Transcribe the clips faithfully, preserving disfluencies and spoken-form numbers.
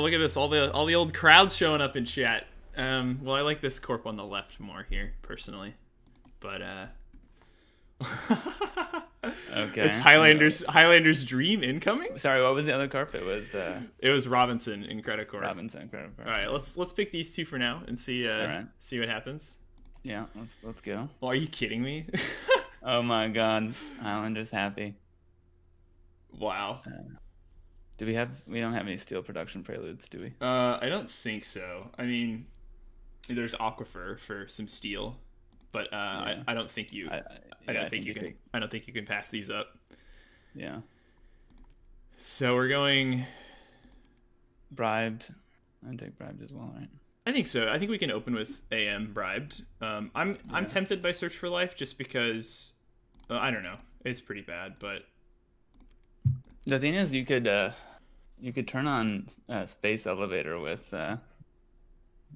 Oh, look at this! All the all the old crowds showing up in chat. Um, well, I like this corp on the left more here personally, but uh. Okay. It's Highlander's no. Highlander's dream incoming. Sorry, what was the other corp? It was uh, it was Robinson in Credicor. Robinson, Credicor. All right, let's let's pick these two for now and see uh, right. see what happens. Yeah, let's let's go. Well, are you kidding me? Oh my God, Highlander's happy. Wow. Uh, do we have? We don't have any steel production preludes, do we? Uh, I don't think so. I mean, there's Aquifer for some steel, but uh, yeah. I, I don't think you. I, I, I don't yeah, think, I think you can. Could. I don't think you can pass these up. Yeah. So we're going. Bribed. I'd take bribed as well, right? I think so. I think we can open with A M bribed. Um, I'm yeah. I'm tempted by Search for Life just because uh, I don't know. It's pretty bad, but the thing is, you could uh, you could turn on uh, Space Elevator with uh,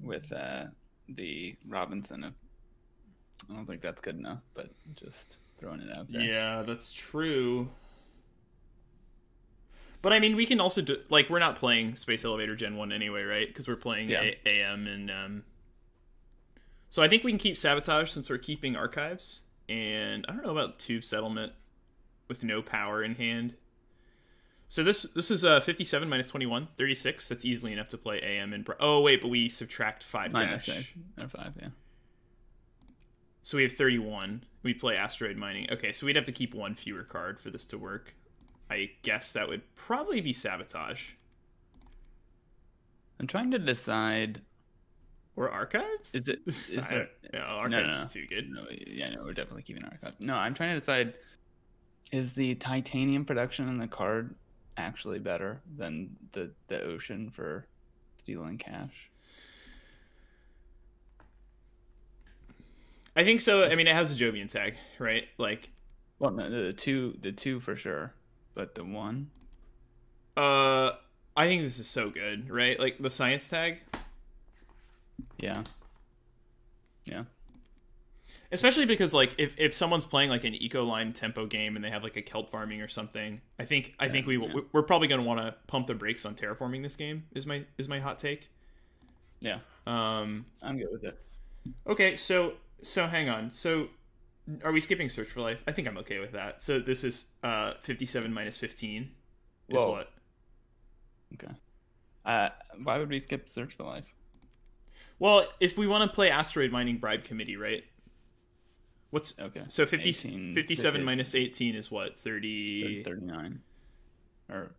with uh, the Robinson. I don't think that's good enough, but just throwing it out there. Yeah, that's true. But I mean, we can also do, like, we're not playing Space Elevator Gen one anyway, right? Because we're playing yeah. A M and um. So I think we can keep Sabotage since we're keeping Archives, and I don't know about Tube Settlement with no power in hand. So this this is uh, fifty-seven minus twenty-one, thirty-six. That's easily enough to play A M and... Oh, wait, but we subtract five minus dash. Or five, yeah. So we have thirty-one. We play Asteroid Mining. Okay, so we'd have to keep one fewer card for this to work. I guess that would probably be Sabotage. I'm trying to decide... Or Archives? Is it... Is I there... No, Archives no, no. is too good. No, yeah, no, we're definitely keeping Archives. No, I'm trying to decide... Is the titanium production in the card... actually better than the the ocean for stealing cash? I think so. I mean, it has a Jovian tag, right? Like, well, no, the two the two for sure, but the one. Uh, I think this is so good, right? Like the science tag. Yeah. Yeah. Especially because, like, if, if someone's playing, like, an Eco Line tempo game and they have, like, a kelp farming or something, I think I yeah, think we yeah. we're probably going to want to pump the brakes on terraforming this game. Is my is my hot take? Yeah. Um, I'm good with it. Okay, so so hang on. So are we skipping Search for Life? I think I'm okay with that. So this is uh fifty-seven minus fifteen. Is Whoa. What? Okay. Uh, why would we skip Search for Life? Well, if we want to play Asteroid Mining Bribe Committee, right? What's okay? So fifty, eighteen, fifty-seven fifty minus eighteen is what? thirty, thirty thirty-nine. Or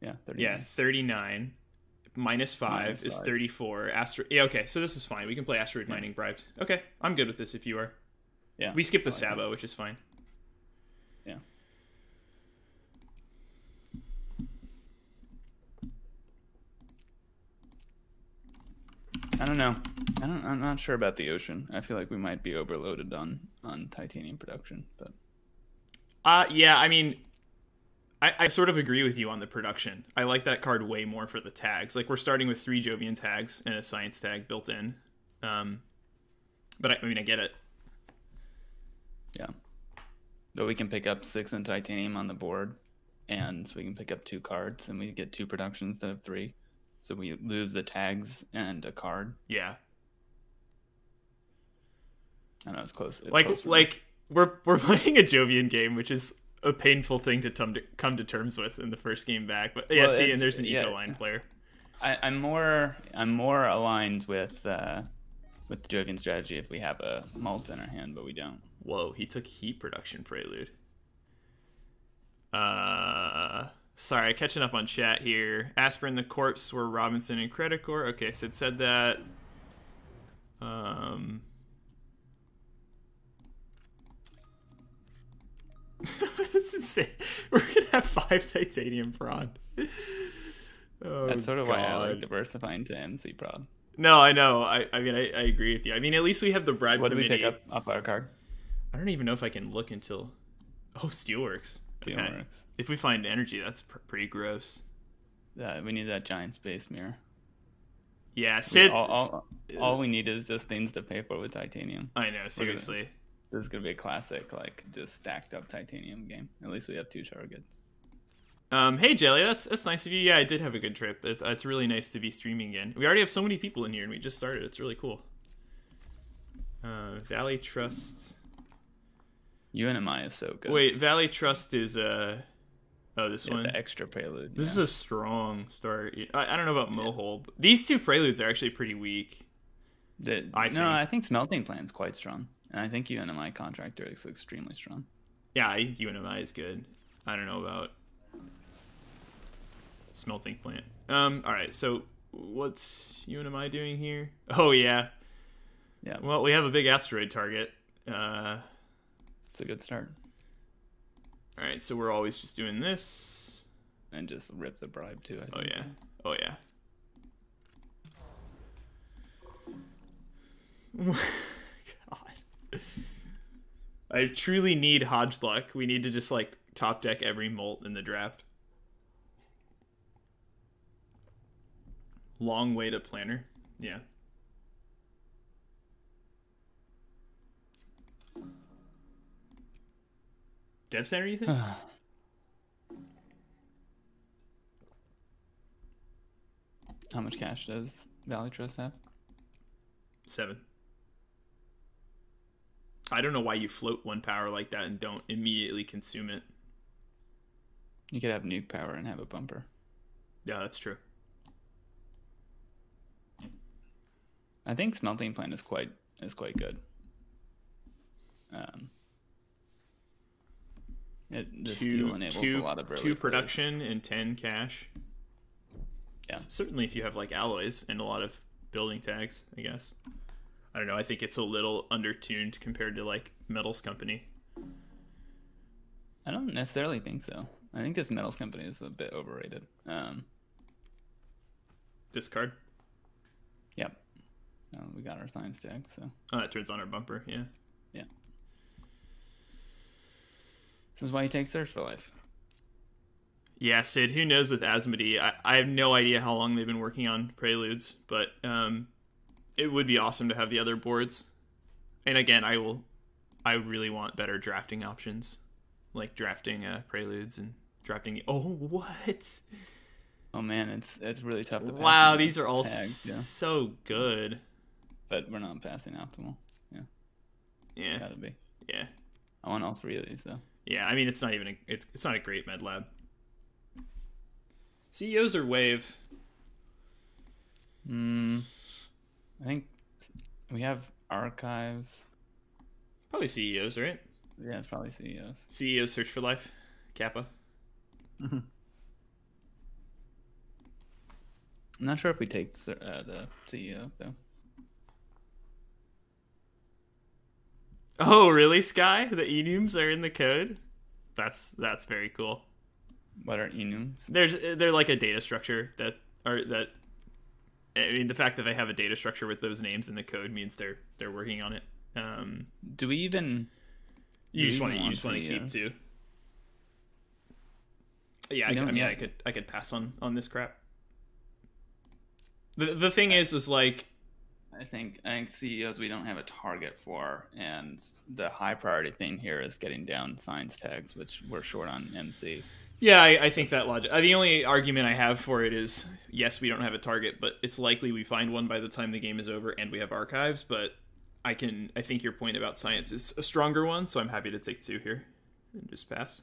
yeah, thirty-nine. Yeah, thirty-nine minus five, minus is five. thirty-four. Astro Yeah, okay. So this is fine. We can play Asteroid Mining yeah. Bribed. Okay. I'm good with this if you are. Yeah. We skip the Sabo, which is fine. Yeah. I don't know. I don't, I'm not sure about the ocean. I feel like we might be overloaded on, on titanium production, but. Uh, yeah, I mean, I, I sort of agree with you on the production. I like that card way more for the tags. Like, we're starting with three Jovian tags and a science tag built in. Um, but I, I mean, I get it. Yeah. But we can pick up six and titanium on the board, and so we can pick up two cards, and we get two productions instead of three. So we lose the tags and a card. Yeah. I don't know, it's close. It's like close like we're we're playing a Jovian game, which is a painful thing to come to, come to terms with in the first game back. But yeah, well, see, and there's an yeah, Eco Line player. I, I'm more I'm more aligned with uh, with the Jovian strategy if we have a malt in our hand, but we don't. Whoa, he took Heat Production Prelude. Uh. Sorry, catching up on chat here. Aspirin, the Corpse were Robinson and Credicor. Okay, Sid said that. Um. That's insane. We're gonna have five titanium prod. Oh, that's sort of God. Why I like diversifying to M C prod. No, I know. I, I mean, I, I agree with you. I mean, at least we have the bribe what committee. What do we pick up off our card? I don't even know if I can look until. Oh, Steelworks. Okay. If we find energy, that's pr pretty gross. Yeah, we need that giant space mirror. Yeah, Sid. All, all, all we need is just things to pay for with titanium. I know, seriously. This is gonna be a classic, like just stacked up titanium game. At least we have two targets. Um, hey, Jelly, that's that's nice of you. Yeah, I did have a good trip. It's, it's really nice to be streaming again. We already have so many people in here, and we just started. It's really cool. Uh, Valley Trust. U N M I is so good. Wait, Valley Trust is... Uh... Oh, this yeah, one. The extra prelude. This yeah. is a strong start. I, I don't know about Mohole. Yeah. These two preludes are actually pretty weak. The, I no, think. I think Smelting Plant is quite strong. And I think U N M I Contractor is extremely strong. Yeah, I think U N M I is good. I don't know about... Smelting Plant. Um, alright, so what's U N M I doing here? Oh, yeah. Yeah. Well, we have a big asteroid target. Uh, it's a good start. Alright, so we're always just doing this. And just rip the bribe, too, I think. Oh, yeah. Oh, yeah. God. I truly need Hodge luck. We need to just, like, top deck every molt in the draft. Long way to Planner. Yeah. Dev Center, you think? How much cash does Valley Trust have? Seven. I don't know why you float one power like that and don't immediately consume it. You could have nuke power and have a bumper. Yeah, that's true. I think Smelting Plant is quite is quite good. Um, it the two, steel enables two, a lot of two production plays. And ten cash. Yeah, so certainly if you have like alloys and a lot of building tags, I guess. I don't know. I think it's a little undertuned compared to like Metals Company. I don't necessarily think so. I think this Metals Company is a bit overrated. Um, Discard. Yep. Oh, we got our science tag, so. Oh, that turns on our bumper, yeah. Yeah. This is why you take Search for Life. Yeah, Sid, who knows with Asmodee? I, I have no idea how long they've been working on Preludes, but um, it would be awesome to have the other boards. And again, I will, I really want better drafting options, like drafting uh, Preludes and drafting... Oh, what? Oh, man, it's it's really tough to pass. Wow, these are all tags, yeah. So good. But we're not passing optimal. Yeah. Yeah. Gotta be. Yeah. I want all three of these though. Yeah, I mean it's not even a, it's it's not a great med lab. C E Os or Wave? Hmm. I think we have Archives. Probably C E Os, right? Yeah, it's probably C E Os. C E O Search for Life, Kappa. Mm-hmm. I'm not sure if we take uh, the C E O though. Oh, really, Sky? The enums are in the code? That's that's very cool. What are enums? There's they're like a data structure that are that. I mean, the fact that they have a data structure with those names in the code means they're they're working on it. Um, do we even? You just want to you just want to keep two. Yeah, I, I mean, I could I could pass on on this crap. The the thing is is like. I think I think C E Os we don't have a target for, and the high priority thing here is getting down science tags, which we're short on M C. Yeah, I, I think that logic. The only argument I have for it is yes, we don't have a target, but it's likely we find one by the time the game is over, and we have Archives. But I can I think your point about science is a stronger one, so I'm happy to take two here and just pass.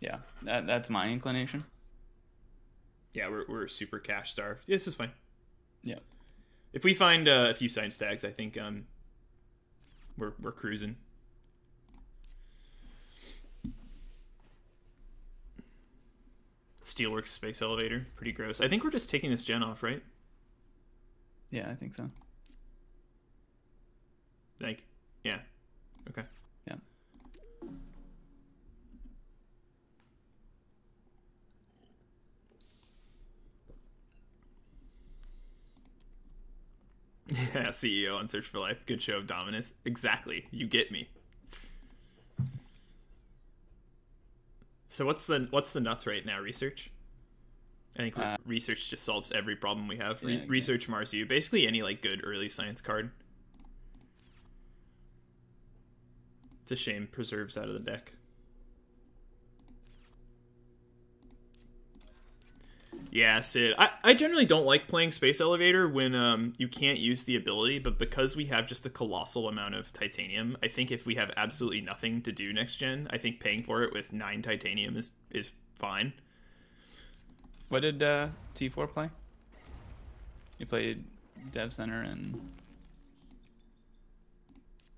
Yeah, that that's my inclination. Yeah, we're we're super cash starved. Yeah, this is fine. Yeah. If we find uh, a few science tags, I think um, we're we're cruising. Steelworks Space Elevator, pretty gross. I think we're just taking this gen off, right? Yeah, I think so. Like, yeah, okay, yeah. Yeah, C E O on Search for Life. Good show of Dominus. Exactly. You get me. So what's the what's the nuts right now? Research? I think uh, research just solves every problem we have. Re yeah, okay. Research Marzu. Basically any like good early science card. It's a shame. Preserves out of the deck. Yeah, Sid. I, I generally don't like playing Space Elevator when um, you can't use the ability, but because we have just a colossal amount of titanium, I think if we have absolutely nothing to do next gen, I think paying for it with nine titanium is, is fine. What did uh, T four play? You played Dev Center, and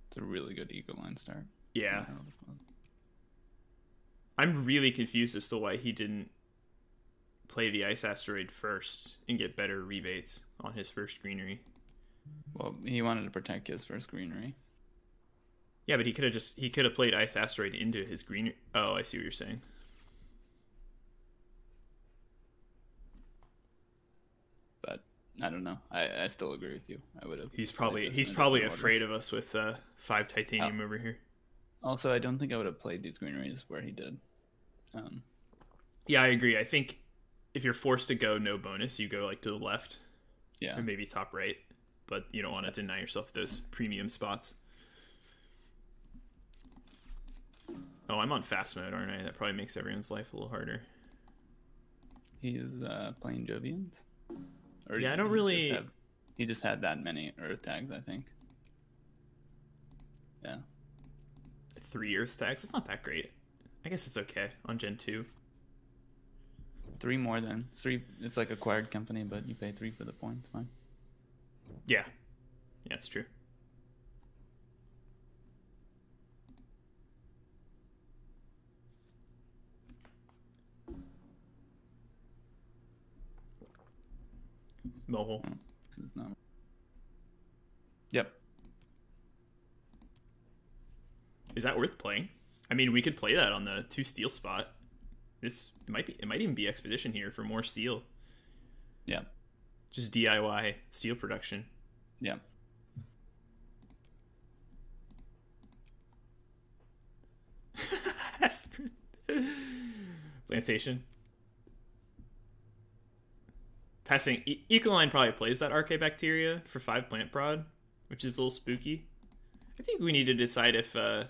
it's a really good Eco Line start. Yeah. I'm really confused as to why he didn't play the Ice Asteroid first and get better rebates on his first greenery. Well, he wanted to protect his first greenery. Yeah, but he could have just he could have played Ice Asteroid into his greenery. Oh, I see what you're saying. But I don't know. I, I still agree with you. I would have. He's probably he's probably afraid of us with uh, five titanium oh. over here. Also, I don't think I would have played these greeneries where he did. Um, yeah, I agree. I think. If you're forced to go no bonus, you go like to the left, yeah, or maybe top right, but you don't want to deny yourself those premium spots. Oh, I'm on fast mode, aren't I? That probably makes everyone's life a little harder. He is uh, playing Jovians. Or yeah, I don't really. Just have... He just had that many Earth tags, I think. Yeah, three Earth tags. It's not that great. I guess it's okay on Gen two. Three more than three. It's like acquired company, but you pay three for the points. Fine. Yeah, yeah, it's true. Mohole. Oh, this is not. Yep. Is that worth playing? I mean, we could play that on the two steel spot. This it might be it might even be expedition here for more steel. Yeah. Just D I Y steel production. Yeah. Plantation. Passing e Eco Line probably plays that Archibacteria for five plant prod, which is a little spooky. I think we need to decide if uh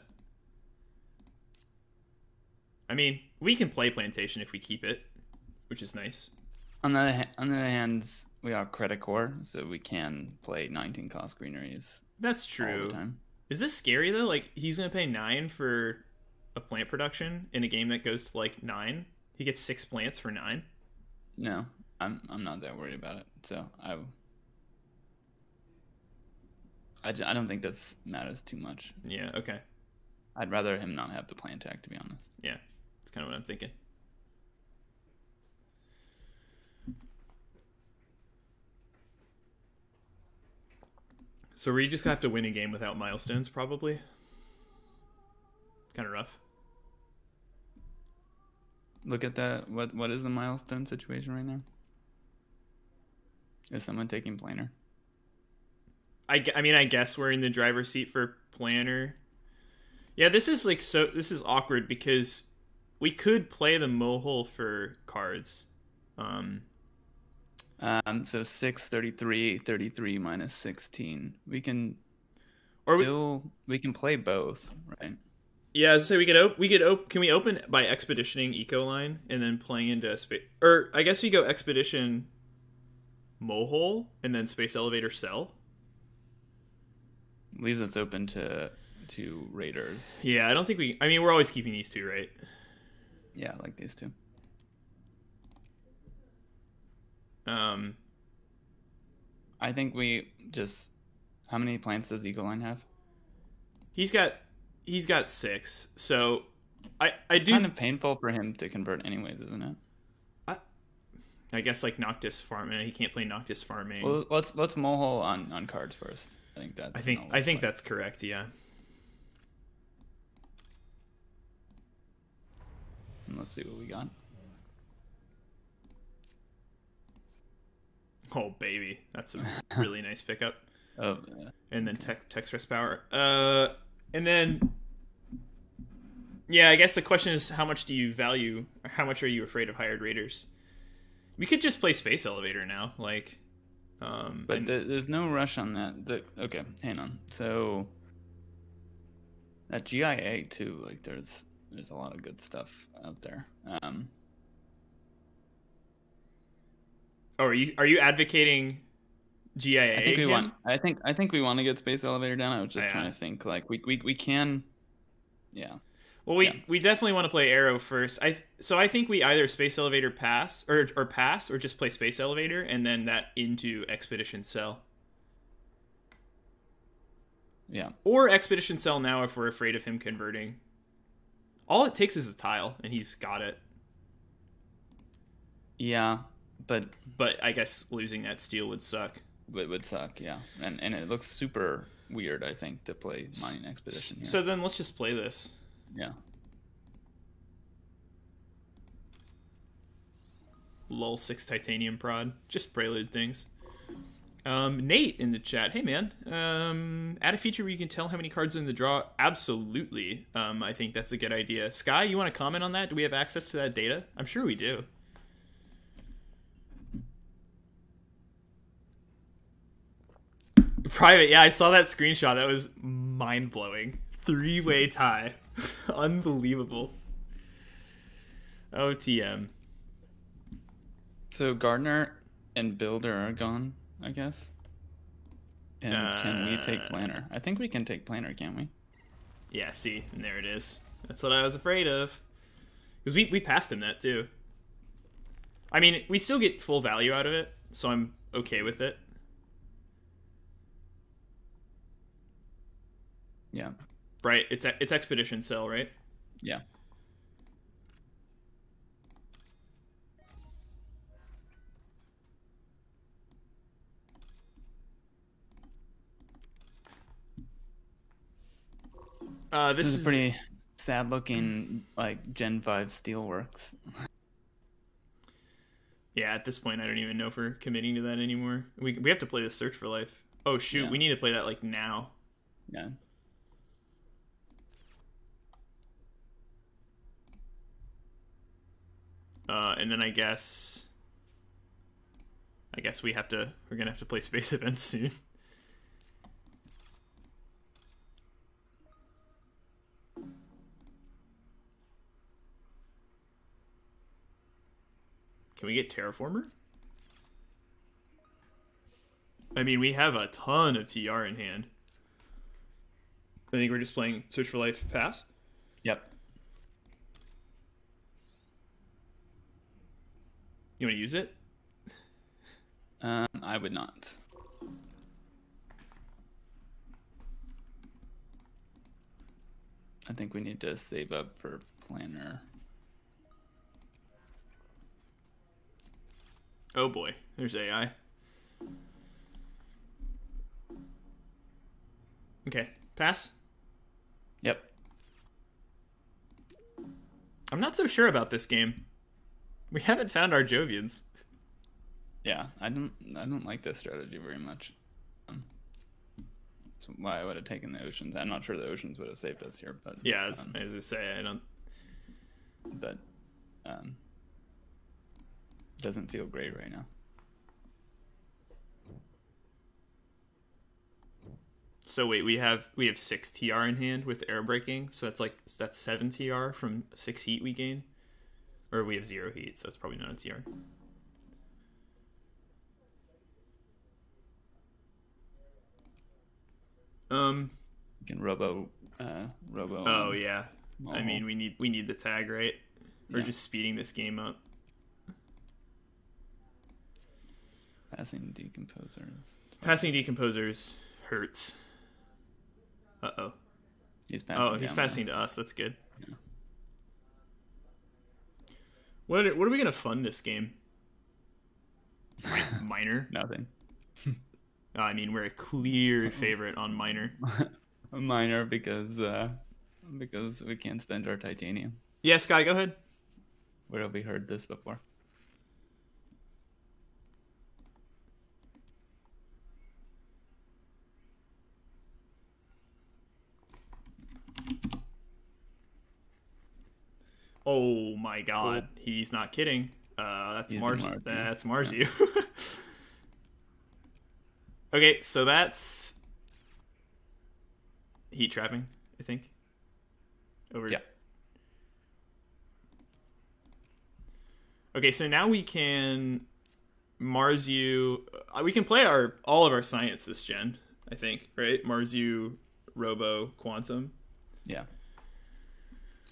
I mean, we can play Plantation if we keep it, which is nice. On the other hand, on the other hand, we are Credicor, so we can play nineteen cost greeneries. That's true. All the time. Is this scary though? Like he's gonna pay nine for a plant production in a game that goes to like nine. He gets six plants for nine. No, I'm I'm not that worried about it. So I I, I don't think that matters too much. Yeah. Okay. I'd rather him not have the plant tag, to be honest. Yeah. That's kind of what I'm thinking. So we just have to win a game without milestones, probably. Kind of rough. Look at that. What what is the milestone situation right now? Is someone taking Planner? I, I mean, I guess we're in the driver's seat for Planner. Yeah, this is like so. This is awkward because. We could play the Mohole for cards. Um, um so six thirty-three, thirty-three minus sixteen. We can or still we, we can play both, right? Yeah, so we could op we could op can we open by expeditioning Eco Line and then playing into space, or I guess we go expedition Mohole and then Space Elevator Cell. Leaves us open to to Raiders. Yeah, I don't think we I mean we're always keeping these two, right? Yeah, I like these two. Um, I think we just. How many plants does Eco Line have? He's got, he's got six. So, I I it's do kind of painful for him to convert, anyways, isn't it? I, I guess like Noctis Farming. He can't play Noctis Farming. Well, let's let's Mohole on on cards first. I think that's. I think I think play. That's correct. Yeah. Let's see what we got. Oh baby, that's a really nice pickup. Oh, yeah. And then okay. tech, text rest power. Uh, and then, yeah, I guess the question is, how much do you value? Or how much are you afraid of hired raiders? We could just play Space Elevator now, like. Um, but and... the, there's no rush on that. The, okay, hang on. So that G I A too, like there's. There's a lot of good stuff out there. Um, Oh, are you are you advocating G I A? I think we again? want. I think I think we want to get Space Elevator down. I was just yeah. trying to think. Like we we we can. Yeah. Well, we yeah. we definitely want to play Arrow first. I so I think we either Space Elevator pass or or pass or just play Space Elevator and then that into Expedition Cell. Yeah. Or Expedition Cell now if we're afraid of him converting. All it takes is a tile and he's got it. Yeah, but but I guess losing that steel would suck. It would suck, yeah. And and it looks super weird, I think, to play Mining Expedition here. So then let's just play this. Yeah. Lol, six titanium prod. Just Prelude things. Um, Nate in the chat. Hey, man. Um, add a feature where you can tell how many cards are in the draw. Absolutely. Um, I think that's a good idea. Sky, you want to comment on that? Do we have access to that data? I'm sure we do. Private. Yeah, I saw that screenshot. That was mind-blowing. Three-way tie. Unbelievable. O T M. So Gardner and Builder are gone, I guess. And uh, can we take Planner? I think we can take Planner, can't we? Yeah, see, and there it is. That's what I was afraid of. Because we, we passed him that, too. I mean, we still get full value out of it, so I'm okay with it. Yeah. Right, it's, it's Expedition Cell, right? Yeah. Uh, this, this is, is pretty sad-looking, like, Gen five Steelworks. Yeah, at this point, I don't even know if we're committing to that anymore. We, we have to play the Search for Life. Oh, shoot, yeah. We need to play that, like, now. Yeah. Uh, and then I guess... I guess we have to... We're gonna have to play Space Events soon. Can we get Terraformer? I mean, we have a ton of T R in hand. I think we're just playing Search for Life pass. Yep. You want to use it? Um, I would not. I think we need to save up for Planner. Oh boy, there's A I. Okay, pass? Yep. I'm not so sure about this game. We haven't found our Jovians. Yeah, I don't I don't like this strategy very much. Um, that's why I would have taken the Oceans. I'm not sure the Oceans would have saved us here, but yeah, as, um, as I say, I don't but um doesn't feel great right now. So wait, we have we have six T R in hand with air braking, so that's like that's seven T R from six heat we gain, or we have zero heat, so it's probably not a T R. Um, you can robo, uh, robo. Oh yeah, Mohole. I mean we need we need the tag, right? We're yeah. just speeding this game up. Passing decomposers. Passing decomposers hurts. Uh oh. He's passing. Oh, he's passing now. to us. That's good. Yeah. What are, what are we gonna fund this game? Minor. Nothing. uh, I mean, we're a clear favorite on minor. Minor because uh, because we can't spend our titanium. Yeah, Sky, go ahead. Where have we heard this before? Oh my God, cool. He's not kidding. Uh, that's Marzu. Marzu. That's Marzu. Yeah. Okay, so that's heat trapping, I think. Over. Yeah. Okay, so now we can Marzu. We can play our all of our science this gen, I think, right? Marzu, Robo, Quantum. Yeah.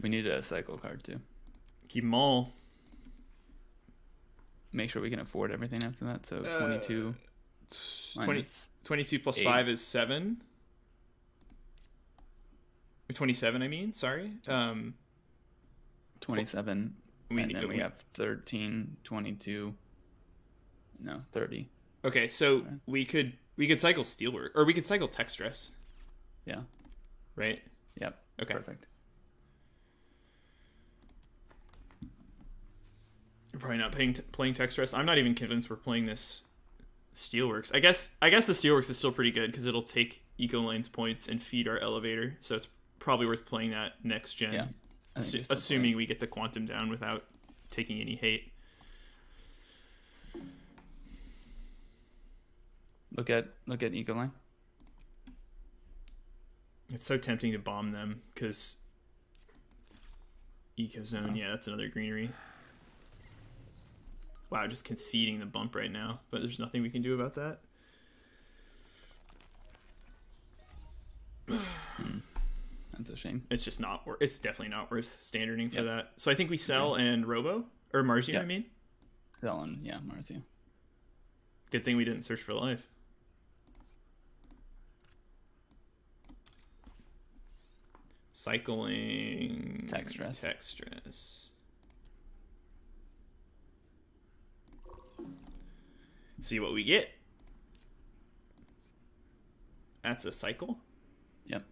We need a cycle card too. Keep them all. Make sure we can afford everything after that. So uh, twenty-two. twenty, twenty-two plus eight. five is seven. twenty-seven, I mean. Sorry. Um, twenty-seven. We and need, then we, we have thirteen, twenty-two. No, thirty. Okay, so okay. we could we could cycle Steelwork, or we could cycle Tech Stress. Yeah. Right? Yep. Okay. Perfect. We're probably not playing, playing Tech Stress. I'm not even convinced we're playing this Steelworks. I guess I guess the Steelworks is still pretty good because it'll take Eco Line's points and feed our elevator, so it's probably worth playing that next gen. Yeah. Assu assuming playing. we get the Quantum down without taking any hate. Look at look at Eco Line. It's so tempting to bomb them because Eco Zone. Oh. Yeah, that's another greenery. Wow, just conceding the bump right now, but there's nothing we can do about that. Hmm. That's a shame. It's just not worth. It's definitely not worth standarding for yep. that. So I think we sell yeah. and Robo or Marzu. Yep. I mean, sell and yeah, Marzu. Good thing we didn't search for life. Cycling. Tech stress. Tech stress. See what we get. That's a cycle. Yep.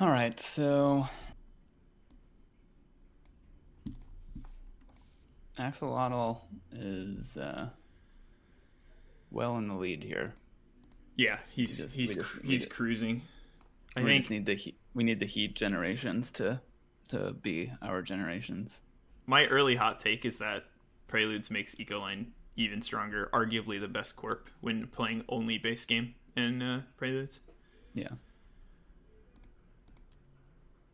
All right, so Axolotl is uh, well in the lead here. Yeah, he's just, he's just, he's cruising. I we think just need the heat, we need the heat generations to to be our generations. My early hot take is that Preludes makes Eco Line even stronger, arguably the best corp when playing only base game in uh, Preludes. Yeah.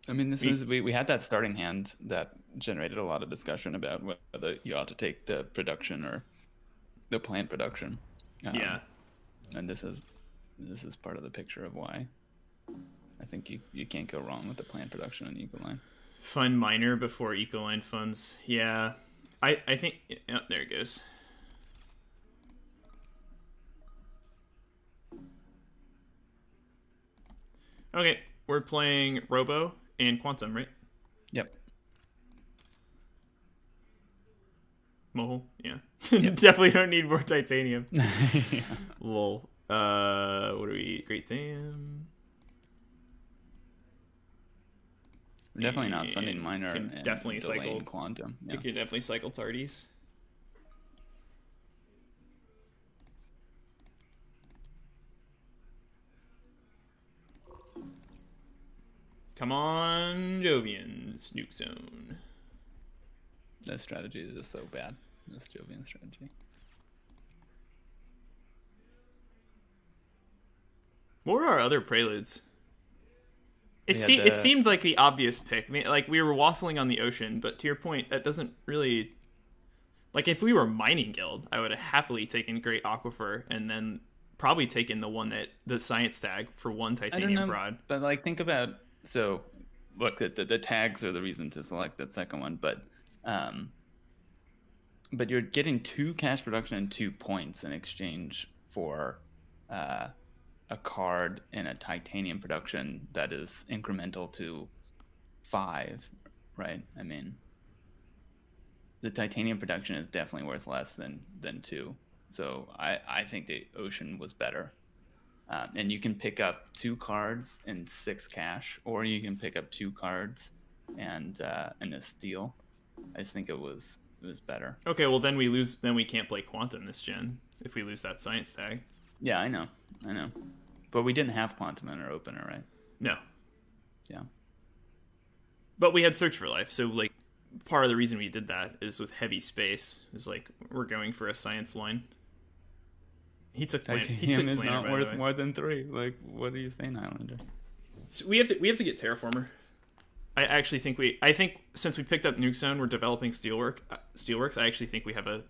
I mean, this we, is we, we had that starting hand that generated a lot of discussion about whether you ought to take the production or the plant production. Um, yeah, and this is this is part of the picture of why I think you you can't go wrong with the plant production on Eco Line. Fund miner before Eco Line funds. Yeah, I I think oh, there it goes. Okay, we're playing Robo. And Quantum, right? Yep. Mohole, yeah. Yep. Definitely don't need more titanium. Yeah. Lol. Uh, what do we eat? Great Dam. Definitely not sending minor. Can and definitely cycle Quantum. Yeah. We can definitely cycle Tardies. Come on, Jovian's Nuke Zone. This strategy is just so bad. This Jovian strategy. What were our other Preludes? It, se the... it seemed like the obvious pick. I mean, like, we were waffling on the ocean, but to your point, that doesn't really... Like, if we were Mining Guild, I would have happily taken Great Aquifer and then probably taken the one that... The Science tag for one Titanium I don't know, Rod. But, like, think about... So, look, the, the, the tags are the reason to select that second one, but um, but you're getting two cash production and two points in exchange for uh, a card and a titanium production that is incremental to five, right? I mean, the titanium production is definitely worth less than, than two. So I, I think the ocean was better. Um, and you can pick up two cards and six cash, or you can pick up two cards and uh, and a steal. I just think it was it was better. Okay, well then we lose. Then we can't play Quantum this gen if we lose that science tag. Yeah, I know, I know, but we didn't have Quantum in our opener, right? No. Yeah. But we had Search for Life, so like part of the reason we did that is with heavy space is like we're going for a science line. He took Planner. Titanium he took is planner, not worth more than three. Like, what are you saying, Islander? So we have to we have to get Terraformer. I actually think we. I think since we picked up Nuke Zone, we're developing Steelwork, uh, Steelworks. I actually think we have a,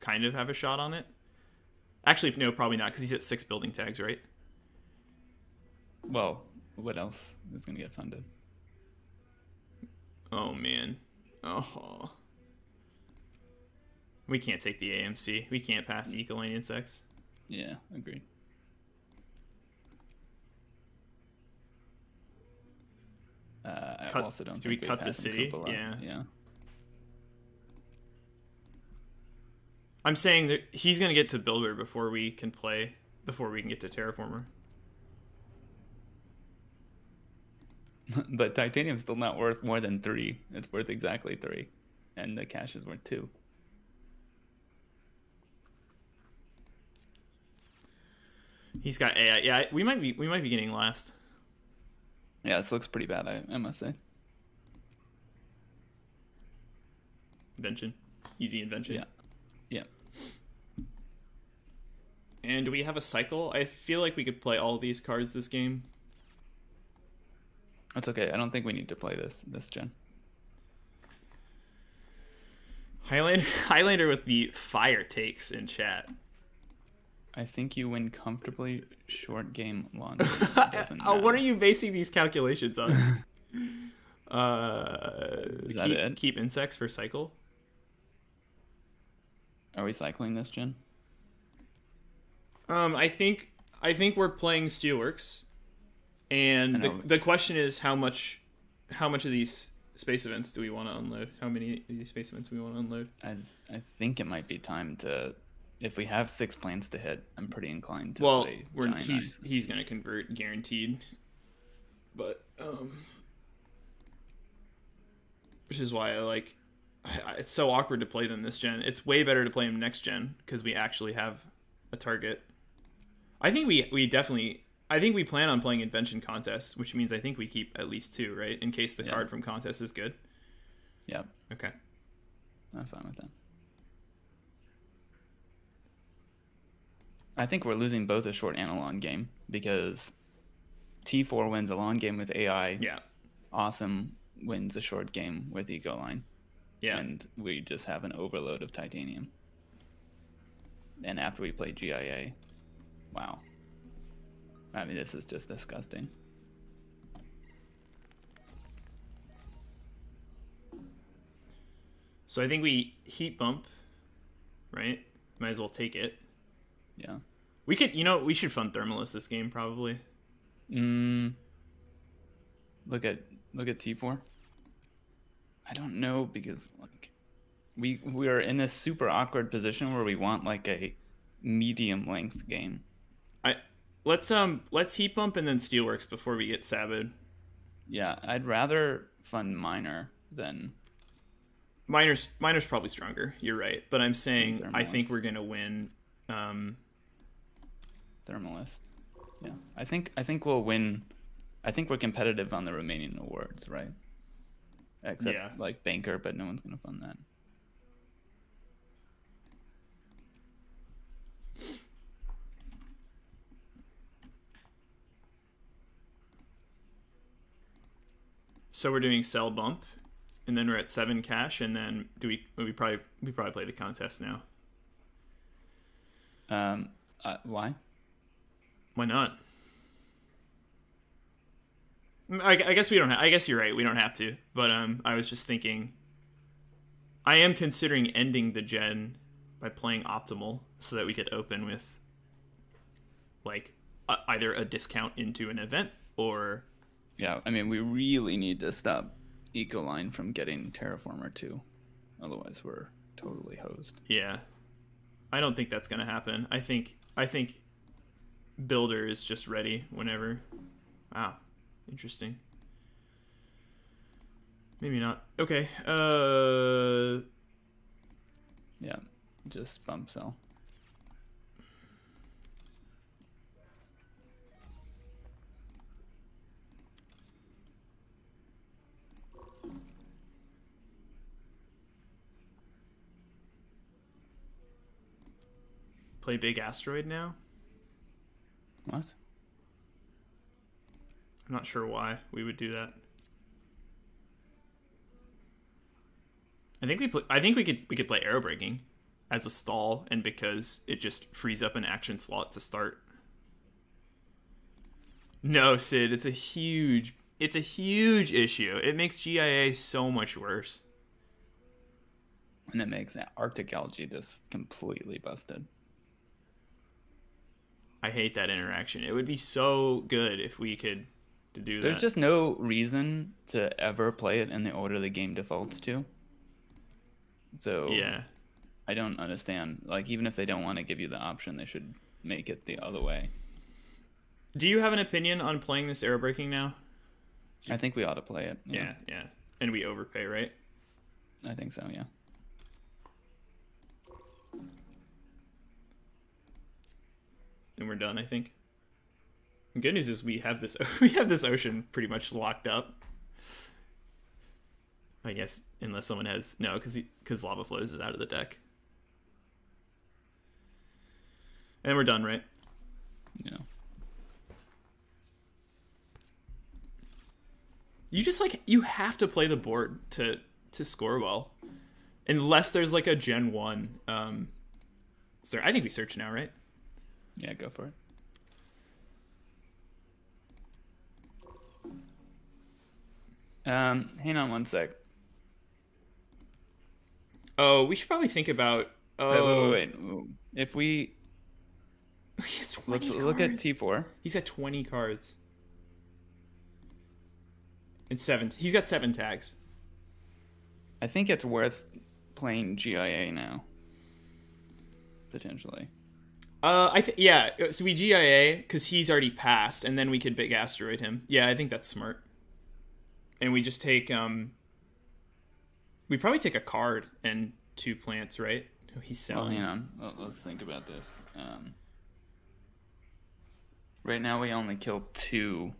kind of have a shot on it. Actually, no, probably not, because he's at six building tags, right? Well, what else is going to get funded? Oh man, oh. We can't take the A M C. We can't pass the Eco Line insects. Yeah, agreed. Uh, I cut, also don't. Do think we cut the city? Yeah. Yeah. I'm saying that he's gonna get to Builder before we can play. Before we can get to Terraformer. But Titanium's still not worth more than three. It's worth exactly three, and the cash is worth two. He's got A I. Yeah, we might be. We might be getting last. Yeah, this looks pretty bad, I, I must say. Invention. Easy invention. Yeah. Yeah. And do we have a cycle? I feel like we could play all these cards this game. That's okay. I don't think we need to play this, this gen. Highlander, Highlander with the fire takes in chat. I think you win comfortably short game long. Oh, what are you basing these calculations on? uh, Is that keep, it? Keep insects for cycle? Are we cycling this, Jen? Um, I think I think we're playing Steelworks, and the, the question is how much how much of these space events do we want to unload? How many of these space events do we want to unload? I I think it might be time to. If we have six plans to hit, I'm pretty inclined to well, play we're, he's nine. He's going to convert, guaranteed. But, um... which is why I like... I, I, it's so awkward to play them this gen. It's way better to play them next gen, because we actually have a target. I think we, we definitely... I think we plan on playing Invention Contest, which means I think we keep at least two, right? In case the yeah. card from Contest is good. Yeah. Okay. I'm fine with that. I think we're losing both a short and a long game because T four wins a long game with A I. Yeah. Awesome wins a short game with Eco Line. Yeah. And we just have an overload of titanium. And after we play G I A, wow. I mean, this is just disgusting. So I think we heat bump, right? Might as well take it. Yeah, we could. You know, we should fund Thermalist this game probably. Mm. Look at look at T four. I don't know because like, we we are in this super awkward position where we want like a medium length game. I let's um let's heat bump and then Steelworks before we get sabotaged. Yeah, I'd rather fund Miner than. Miner's Miner's probably stronger. You're right, but I'm saying Thermalist. I think we're gonna win. Um. Thermalist. Yeah. I think I think we'll win. I think we're competitive on the remaining awards, right? Except yeah. like Banker, but no one's gonna fund that. So we're doing sell bump, and then we're at seven cash, and then do we we probably we probably play the contest now. Um uh, why? Why not? I, I guess we don't ha I guess you're right, we don't have to. But um I was just thinking I am considering ending the gen by playing optimal so that we could open with like a either a discount into an event or yeah, I mean we really need to stop Eco Line from getting Terraformer too. Otherwise we're totally hosed. Yeah. I don't think that's going to happen. I think I think Builder is just ready whenever. Wow. Interesting. Maybe not. Okay. Uh Yeah. Just bump sell. Play Big Asteroid now? What? I'm not sure why we would do that. I think we play, I think we could we could play arrow breaking as a stall, and because it just frees up an action slot to start. No, Sid, it's a huge it's a huge issue. It makes G I A so much worse. And it makes Arcticology just completely busted. I hate that interaction. It would be so good if we could to do that. There's just no reason to ever play it in the order the game defaults to. So yeah, I don't understand. Like, even if they don't want to give you the option, they should make it the other way. Do you have an opinion on playing this arrow breaking now? I think we ought to play it. Yeah, yeah, yeah. And we overpay, right? I think so, yeah. And we're done, I think. The good news is we have this we have this ocean pretty much locked up. I guess, unless someone has... No, because because Lava Flows is out of the deck. And we're done, right? Yeah. You just, like... You have to play the board to, to score well. Unless there's, like, a Gen one. Um, so I think we search now, right? Yeah, go for it. Um, hang on one sec. Oh, we should probably think about... Oh, wait, wait, wait. If we... Let's look at T four. He's at twenty cards. And seven. He's got seven tags. I think it's worth playing G I A now. Potentially. Uh, I th yeah, so we G I A, because he's already passed, and then we could Big Asteroid him. Yeah, I think that's smart. And we just take... um. We probably take a card and two plants, right? Oh, he's selling. Well, hang on. Well, let's think about this. Um, right now we only kill two.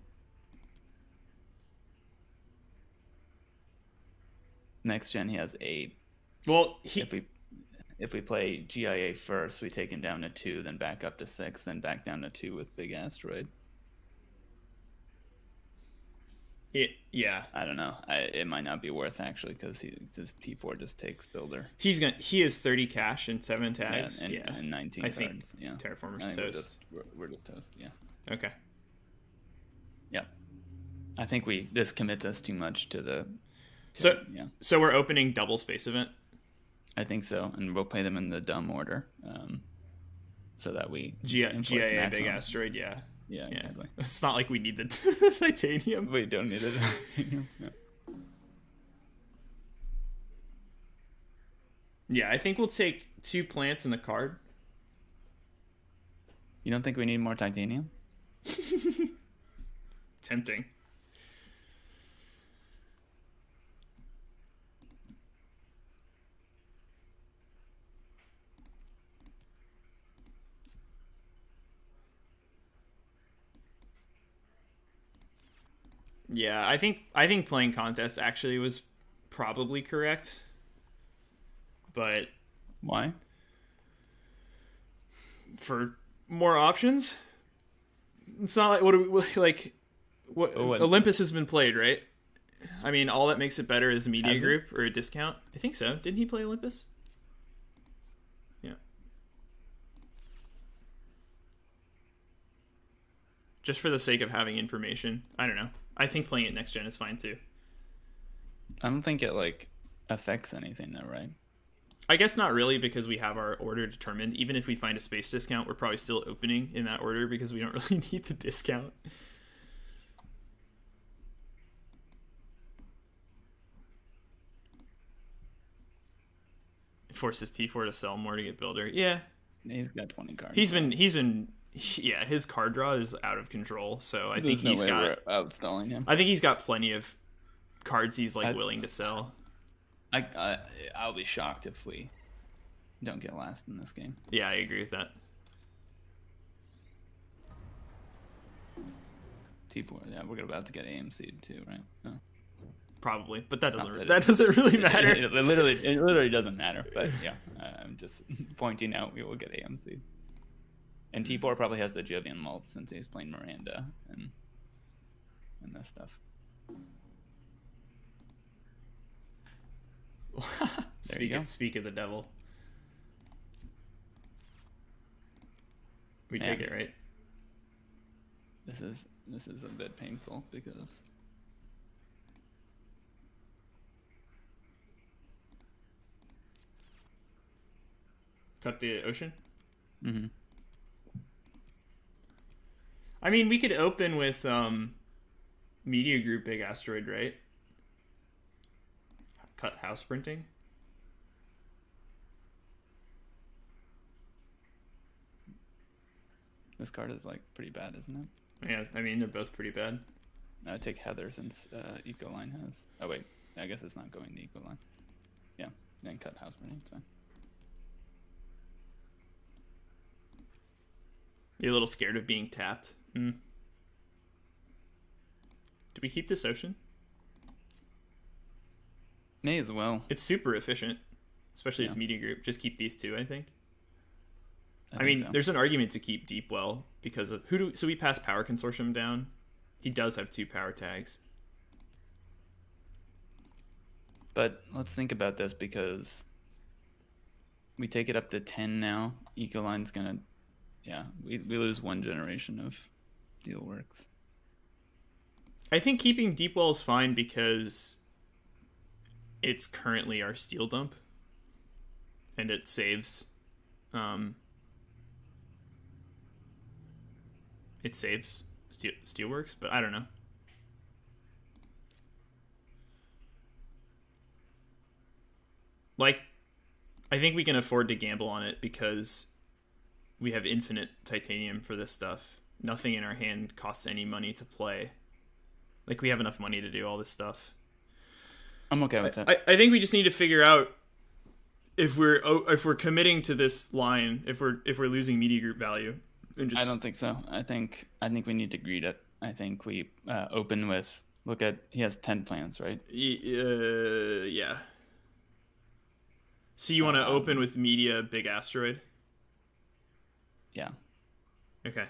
Next gen he has eight. Well, he... if we if we play G I A first, we take him down to two, then back up to six, then back down to two with Big Asteroid. It, yeah, I don't know. I, it might not be worth actually, because this T four just takes builder. He's gonna he is thirty cash and seven tags, yeah, and, yeah. and nineteen I cards. Think yeah, Terraformer's I think toast. We're just, we're, we're just toast. Yeah. Okay. Yeah, I think we this commits us too much to the. To, so yeah. So we're opening double Space Event. I think so, and we'll play them in the dumb order, um, so that we G I A Big Asteroid. Yeah. Yeah, yeah, exactly. It's not like we need the, the titanium. We don't need the titanium. No. Yeah, I think we'll take two plants in the card. You don't think we need more titanium? Tempting. Yeah, I think I think playing contest actually was probably correct, but why? For more options, it's not like what do we like? What, oh, what Olympus has been played, right? I mean, all that makes it better is Media Group or a discount. I think so. Didn't he play Olympus? Yeah. Just for the sake of having information, I don't know. I think playing it next gen is fine too. I don't think it like affects anything though, right? I guess not really, because we have our order determined. Even if we find a space discount, we're probably still opening in that order because we don't really need the discount. It forces T four to sell more to get builder. Yeah. He's got twenty cards. He's been he's been yeah, his card draw is out of control, so I There's think no he's got outstalling him. I think he's got plenty of cards he's like I, willing to sell. I, I I'll be shocked if we don't get last in this game. Yeah, I agree with that. T four, yeah, we're about to get A M C'd too, right? No. Probably, but that doesn't that, that doesn't really matter. It, it, it literally it literally doesn't matter. But yeah, I'm just pointing out we will get A M C'd. And T four probably has the Jovian mult since he's playing Miranda and and that stuff. Speak of, speak of the devil. We Man. take it, right? This is this is a bit painful because cut the ocean? Mm-hmm. I mean, we could open with um, Media Group Big Asteroid, right? Cut house printing. This card is like pretty bad, isn't it? Yeah, I mean, they're both pretty bad. No, I take Heather since uh, Eco Line has. Oh wait, I guess it's not going to Eco Line. Yeah, then cut house printing. It's fine. You're a little scared of being tapped. Mm. Do we keep this ocean? May as well. It's super efficient, especially yeah. with Media Group. Just keep these two, I think. I, I think mean, so. There's an argument to keep Deep Well because of who do we, so we pass Power Consortium down. He does have two power tags. But let's think about this because we take it up to ten now. Ecoline's gonna. Yeah, we, we lose one generation of Steelworks. I think keeping Deep Well is fine because it's currently our steel dump. And it saves. Um, it saves steel, Steelworks, but I don't know. Like, I think we can afford to gamble on it because we have infinite titanium for this stuff. Nothing in our hand costs any money to play. Like, we have enough money to do all this stuff. I'm okay with I, that. I, I think we just need to figure out if we're if we're committing to this line, if we're if we're losing Media Group value. And just... I don't think so. I think I think we need to greet it. I think we uh, open with look at he has ten plans, right? Uh, yeah. So you want to um, open with Media Big Asteroid? Yeah. Okay.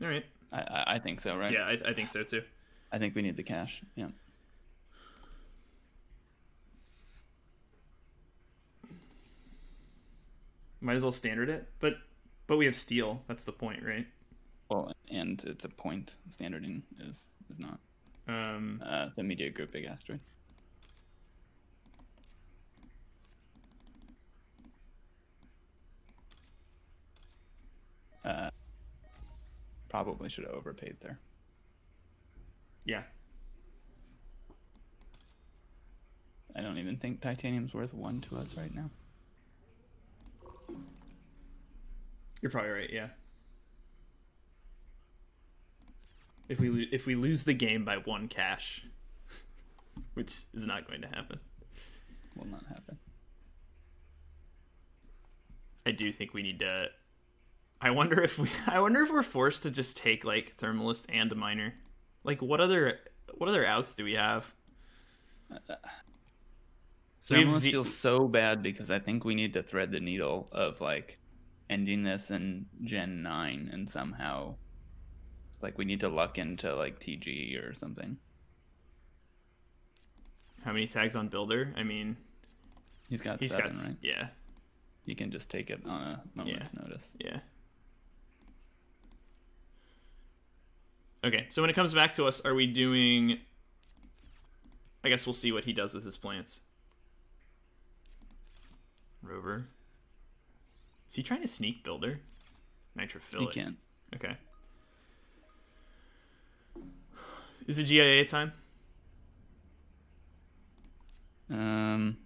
All right. I I think so, right? Yeah, I, I think so too. I think we need the cash. Yeah. Might as well standard it, but but we have steel. That's the point, right? Well, and it's a point. Standarding is is not. Um. Uh, the Media Group Big Asteroid. Uh, probably should have overpaid there. Yeah. I don't even think titanium's worth one to us right now. You're probably right, yeah. If we if we lose the game by one cash, which is not going to happen. Will not happen. I do think we need to. I wonder if we I wonder if we're forced to just take like Thermalist and a miner. Like what other what other outs do we have? Uh, so we Thermalist feels so bad because I think we need to thread the needle of like ending this in gen nine and somehow like we need to luck into like T G or something. How many tags on builder? I mean he's got he's seven, got, right? Yeah. You can just take it on a moment's yeah. notice. Yeah. Okay, so when it comes back to us, are we doing... I guess we'll see what he does with his plants. Rover. Is he trying to sneak builder? Nitrofill He it. can. Okay. Is it G I A time? Um...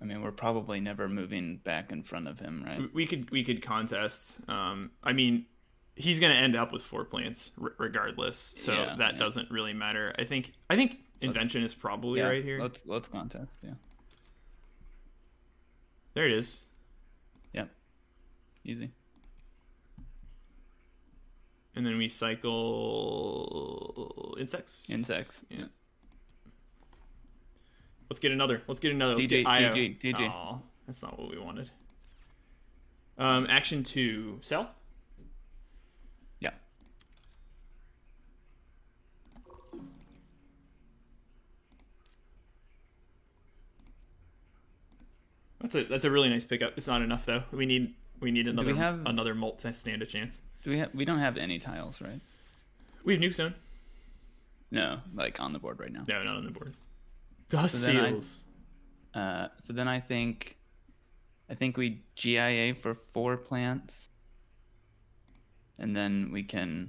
I mean, we're probably never moving back in front of him, right? We could we could contest. Um, I mean, he's going to end up with four plants r regardless, so yeah, that yeah. doesn't really matter. I think I think invention let's, is probably yeah, right here. Let's let's contest. Yeah. There it is. Yep. Yeah. Easy. And then we cycle insects. Insects. Yeah. Let's get another. Let's get another. Let's D J, get I O. D J, D J. Aww, that's not what we wanted. Um, action to sell. Yeah. That's a that's a really nice pickup. It's not enough though. We need we need another do we have, another molt to stand a chance. Do we have? We don't have any tiles, right? We have Nuke Zone. No, like on the board right now. No, not on the board. Dust so seals. I, uh, so then I think, I think we G I A for four plants, and then we can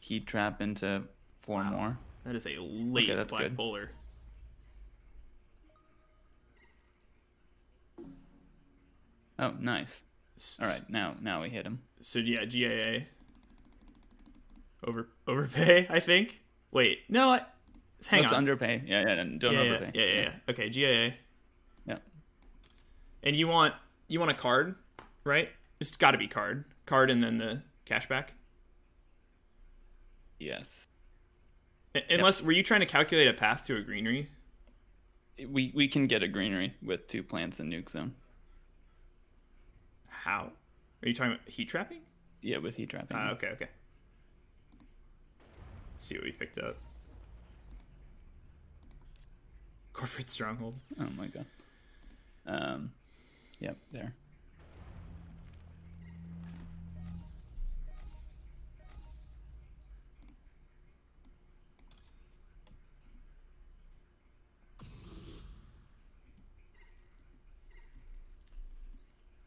heat trap into four wow. more. That is a late okay, black good. polar. Oh, nice. All right, now now we hit him. So yeah, G I A. Over overpay, I think. Wait, no, I, hang Let's on. Let's underpay. Yeah, yeah, don't yeah, overpay. Yeah, yeah, yeah, yeah. Okay, G I A. Yeah. And you want you want a card, right? It's got to be card, card, and then the cashback. Yes. Unless yep. were you trying to calculate a path to a greenery? We we can get a greenery with two plants in Nuke Zone. How? Are you talking about heat trapping? Yeah, with heat trapping. Uh, okay, okay. Let's see what we picked up. Corporate stronghold. Oh my god. Um, yep, there.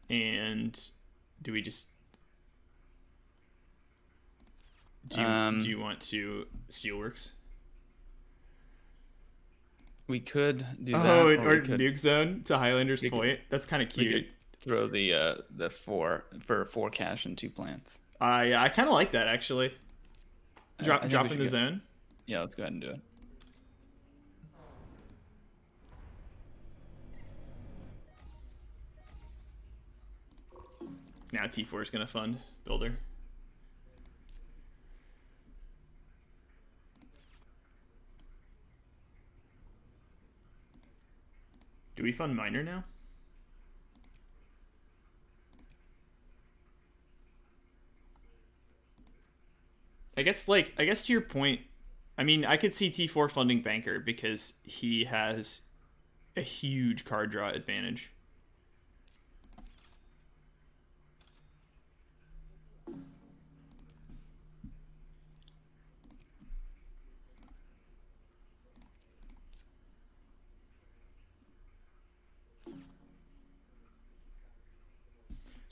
And do we just? Do you, um, do you want to Steelworks? We could do that. Oh, or, or could, Nuke Zone to Highlander's Point. Could, That's kind of cute. We could throw the uh, the four for four cash and two plants. Uh, yeah, I kind of like that actually. Drop uh, drop in the go. zone. Yeah, let's go ahead and do it. Now T four is gonna fund builder. Do we fund miner now? I guess like I guess to your point, I mean I could see T four funding banker because he has a huge card draw advantage.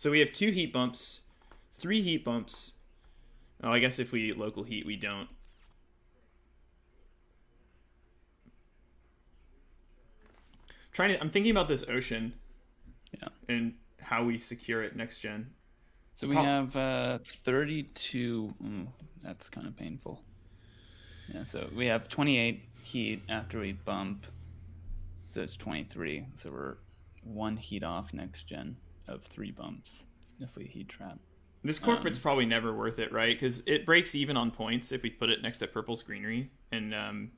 So we have two heat bumps, three heat bumps. Oh, I guess if we local heat, we don't. I'm trying to, I'm thinking about this ocean, yeah, and how we secure it next gen. So we Pro have uh, thirty-two. Mm, that's kind of painful. Yeah. So we have twenty-eight heat after we bump. So it's twenty-three. So we're one heat off next gen. Of three bumps if we heat trap. This corporate's um, probably never worth it, right? Because it breaks even on points if we put it next to purple's greenery. And um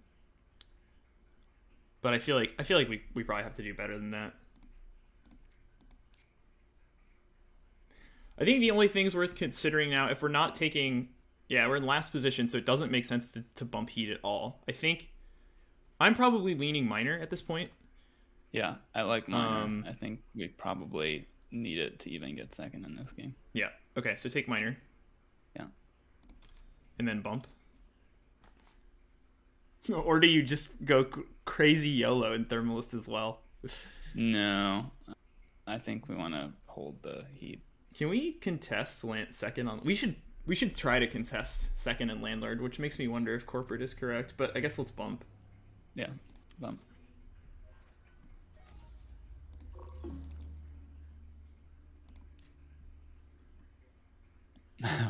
but I feel like I feel like we, we probably have to do better than that. I think the only thing's worth considering now, if we're not taking yeah, we're in last position, so it doesn't make sense to, to bump heat at all. I think I'm probably leaning minor at this point. Yeah, I like minor. Um, I think we probably need it to even get second in this game. Yeah. Okay, so take minor. Yeah. And then bump. Or do you just go crazy YOLO in Thermalist as well? No. I think we want to hold the heat. Can we contest land second on We should we should try to contest second and landlord, which makes me wonder if corporate is correct, but I guess let's bump. Yeah. Bump.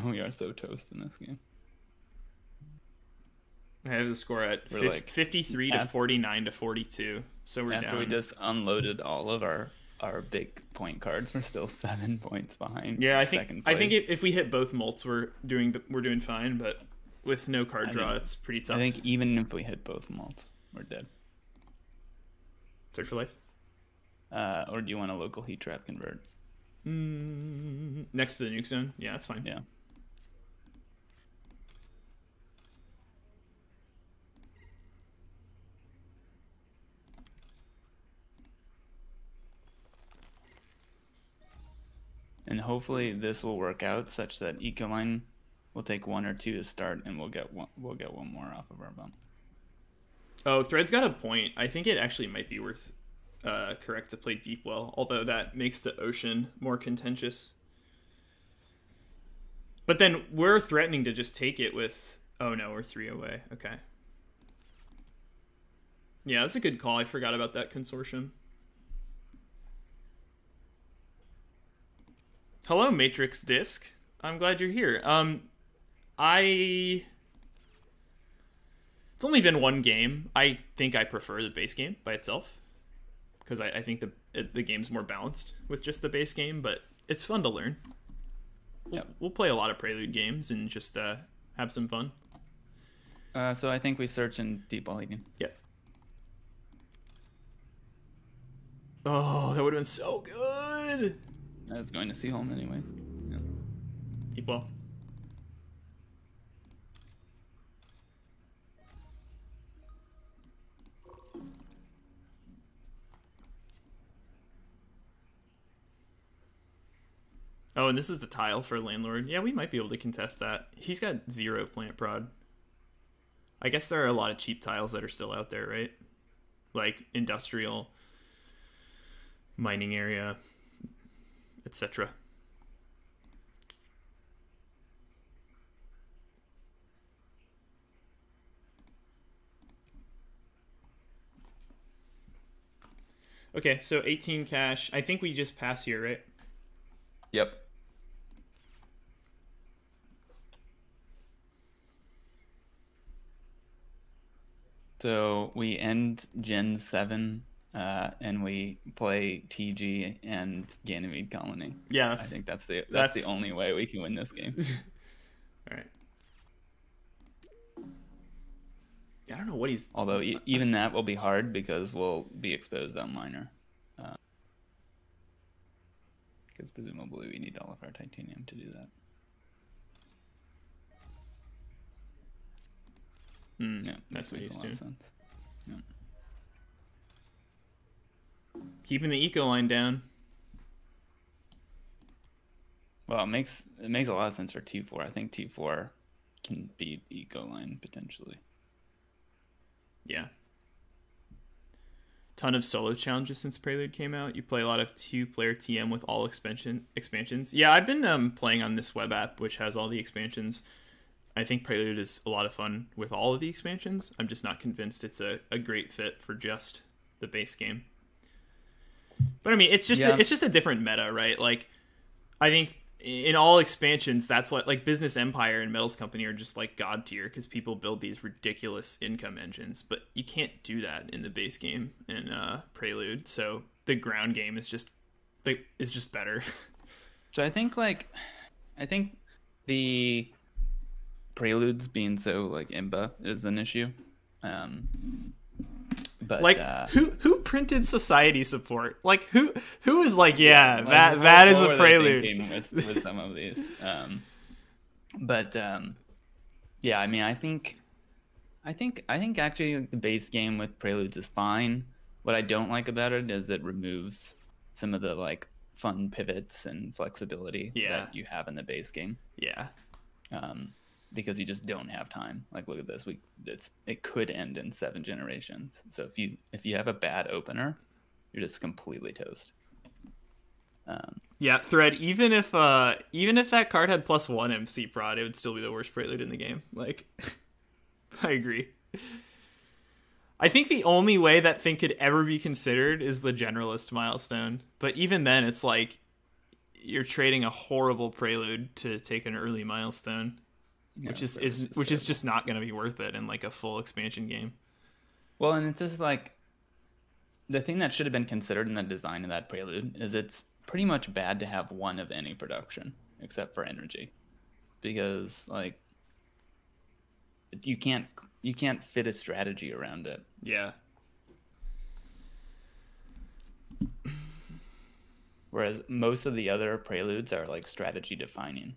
We are so toast in this game. I have the score at fifty, like fifty-three after, to forty-nine to forty-two. So we're after down. We just unloaded all of our our big point cards. We're still seven points behind. Yeah, I think I think if, if we hit both molts, we're doing we're doing fine. But with no card I draw, mean, it's pretty tough. I think even if we hit both molts, we're dead. Search for Life? Uh, or do you want a local heat trap convert? Mm, next to the nuke zone? Yeah, that's fine. Yeah. And hopefully this will work out such that Eco Line will take one or two to start, and we'll get one, we'll get one more off of our bump. Oh, Thread's got a point. I think it actually might be worth uh, correct to play Deep Well, although that makes the ocean more contentious. But then we're threatening to just take it with... Oh no, we're three away. Okay. Yeah, that's a good call. I forgot about that consortium. Hello, Matrix Disc. I'm glad you're here. Um, I... It's only been one game. I think I prefer the base game by itself, because I, I think the it, the game's more balanced with just the base game, but it's fun to learn. Yeah, we'll play a lot of Prelude games and just uh, have some fun. Uh, so I think we search in Deep Well again. Yeah. Oh, that would have been so good! I was going to see home anyway. Yeah. Deep Well. Oh, and this is the tile for Landlord. Yeah, we might be able to contest that. He's got zero plant prod. I guess there are a lot of cheap tiles that are still out there, right? Like industrial, mining area, et cetera. Okay, so eighteen cash. I think we just pass here, right? Yep. So we end Gen seven. Uh, and we play T G and Ganymede Colony. Yeah, that's, I think that's the that's, that's the only way we can win this game. All right. I don't know what he's. Although e even that will be hard because we'll be exposed on Miner. Uh, because presumably we need all of our titanium to do that. Mm, yeah, that's that what makes he's a lot doing. Of sense. Yeah. Keeping the Eco Line down. Well, it makes it makes a lot of sense for T four. I think T four can beat Eco Line potentially. Yeah. Ton of solo challenges since Prelude came out. You play a lot of two-player T M with all expansion expansions. Yeah, I've been um, playing on this web app which has all the expansions. I think Prelude is a lot of fun with all of the expansions. I'm just not convinced it's a, a great fit for just the base game. But I mean, it's just yeah. a, it's just a different meta, right? Like, I think in all expansions, that's what like Business Empire and Metals Company are just like god tier because people build these ridiculous income engines. But you can't do that in the base game in uh, Prelude. So the ground game is just like is just better. So I think like I think the Preludes being so like I M B A is an issue. Um, But, like uh, who who printed society support? Like who who is like yeah, yeah like, that what, that is a Prelude with, with some of these. Um, but um, yeah, I mean, I think I think I think actually like, the base game with Preludes is fine. What I don't like about it is it removes some of the like fun pivots and flexibility yeah. that you have in the base game. Yeah. Um, because you just don't have time. Like, look at this. We it's it could end in seven generations. So if you if you have a bad opener, you're just completely toast. Um, yeah, Thread. Even if uh, even if that card had plus one M C prod, it would still be the worst Prelude in the game. Like, I agree. I think the only way that thing could ever be considered is the generalist milestone. But even then, it's like you're trading a horrible Prelude to take an early milestone. No, which is, is which terrible. Is just not going to be worth it in like a full expansion game. Well, and it's just like the thing that should have been considered in the design of that Prelude is it's pretty much bad to have one of any production except for energy, because like you can't you can't fit a strategy around it. Yeah. whereas most of the other preludes are like strategy defining.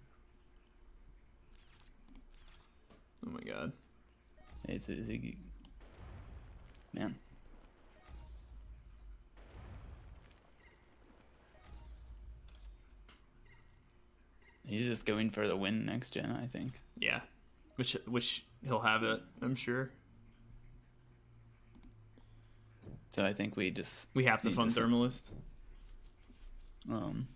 Oh my god. Is it, is it, man. He's just going for the win next gen, I think. Yeah, which which he'll have it, I'm sure. So I think we just we have to fund Thermalist. Um,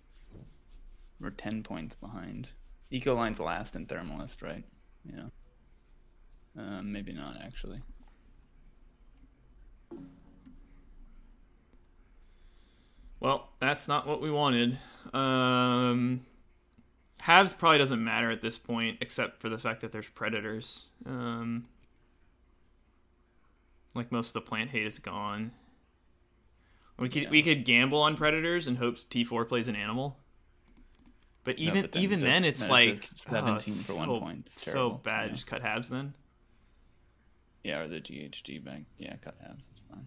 we're ten points behind. Eco Line's last in Thermalist, right? Yeah. Uh, maybe not actually. Well, that's not what we wanted. Um. Habs probably doesn't matter at this point, except for the fact that there's predators. Um, like most of the plant hate is gone. We could yeah. we could gamble on predators and hope T four plays an animal. But even no, but then even it's just, then, it's no, like it's seventeen oh, it's for one so, point. It's so bad. Yeah. Just cut Habs then. Yeah, or the G H G back. Yeah, cut Habs. That's fine.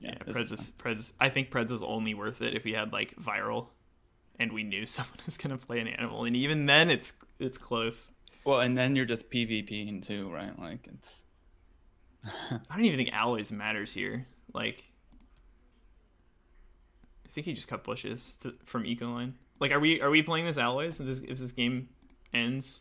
Yeah, yeah Preds. Is, Preds. I think Preds is only worth it if we had like viral. And we knew someone was gonna play an animal, and even then, it's it's close. Well, and then you're just PvPing too, right? Like it's. I don't even think alloys matters here. Like, I think he just cut bushes to, from Eco Line. Like, are we are we playing this alloys? If this, if this game ends,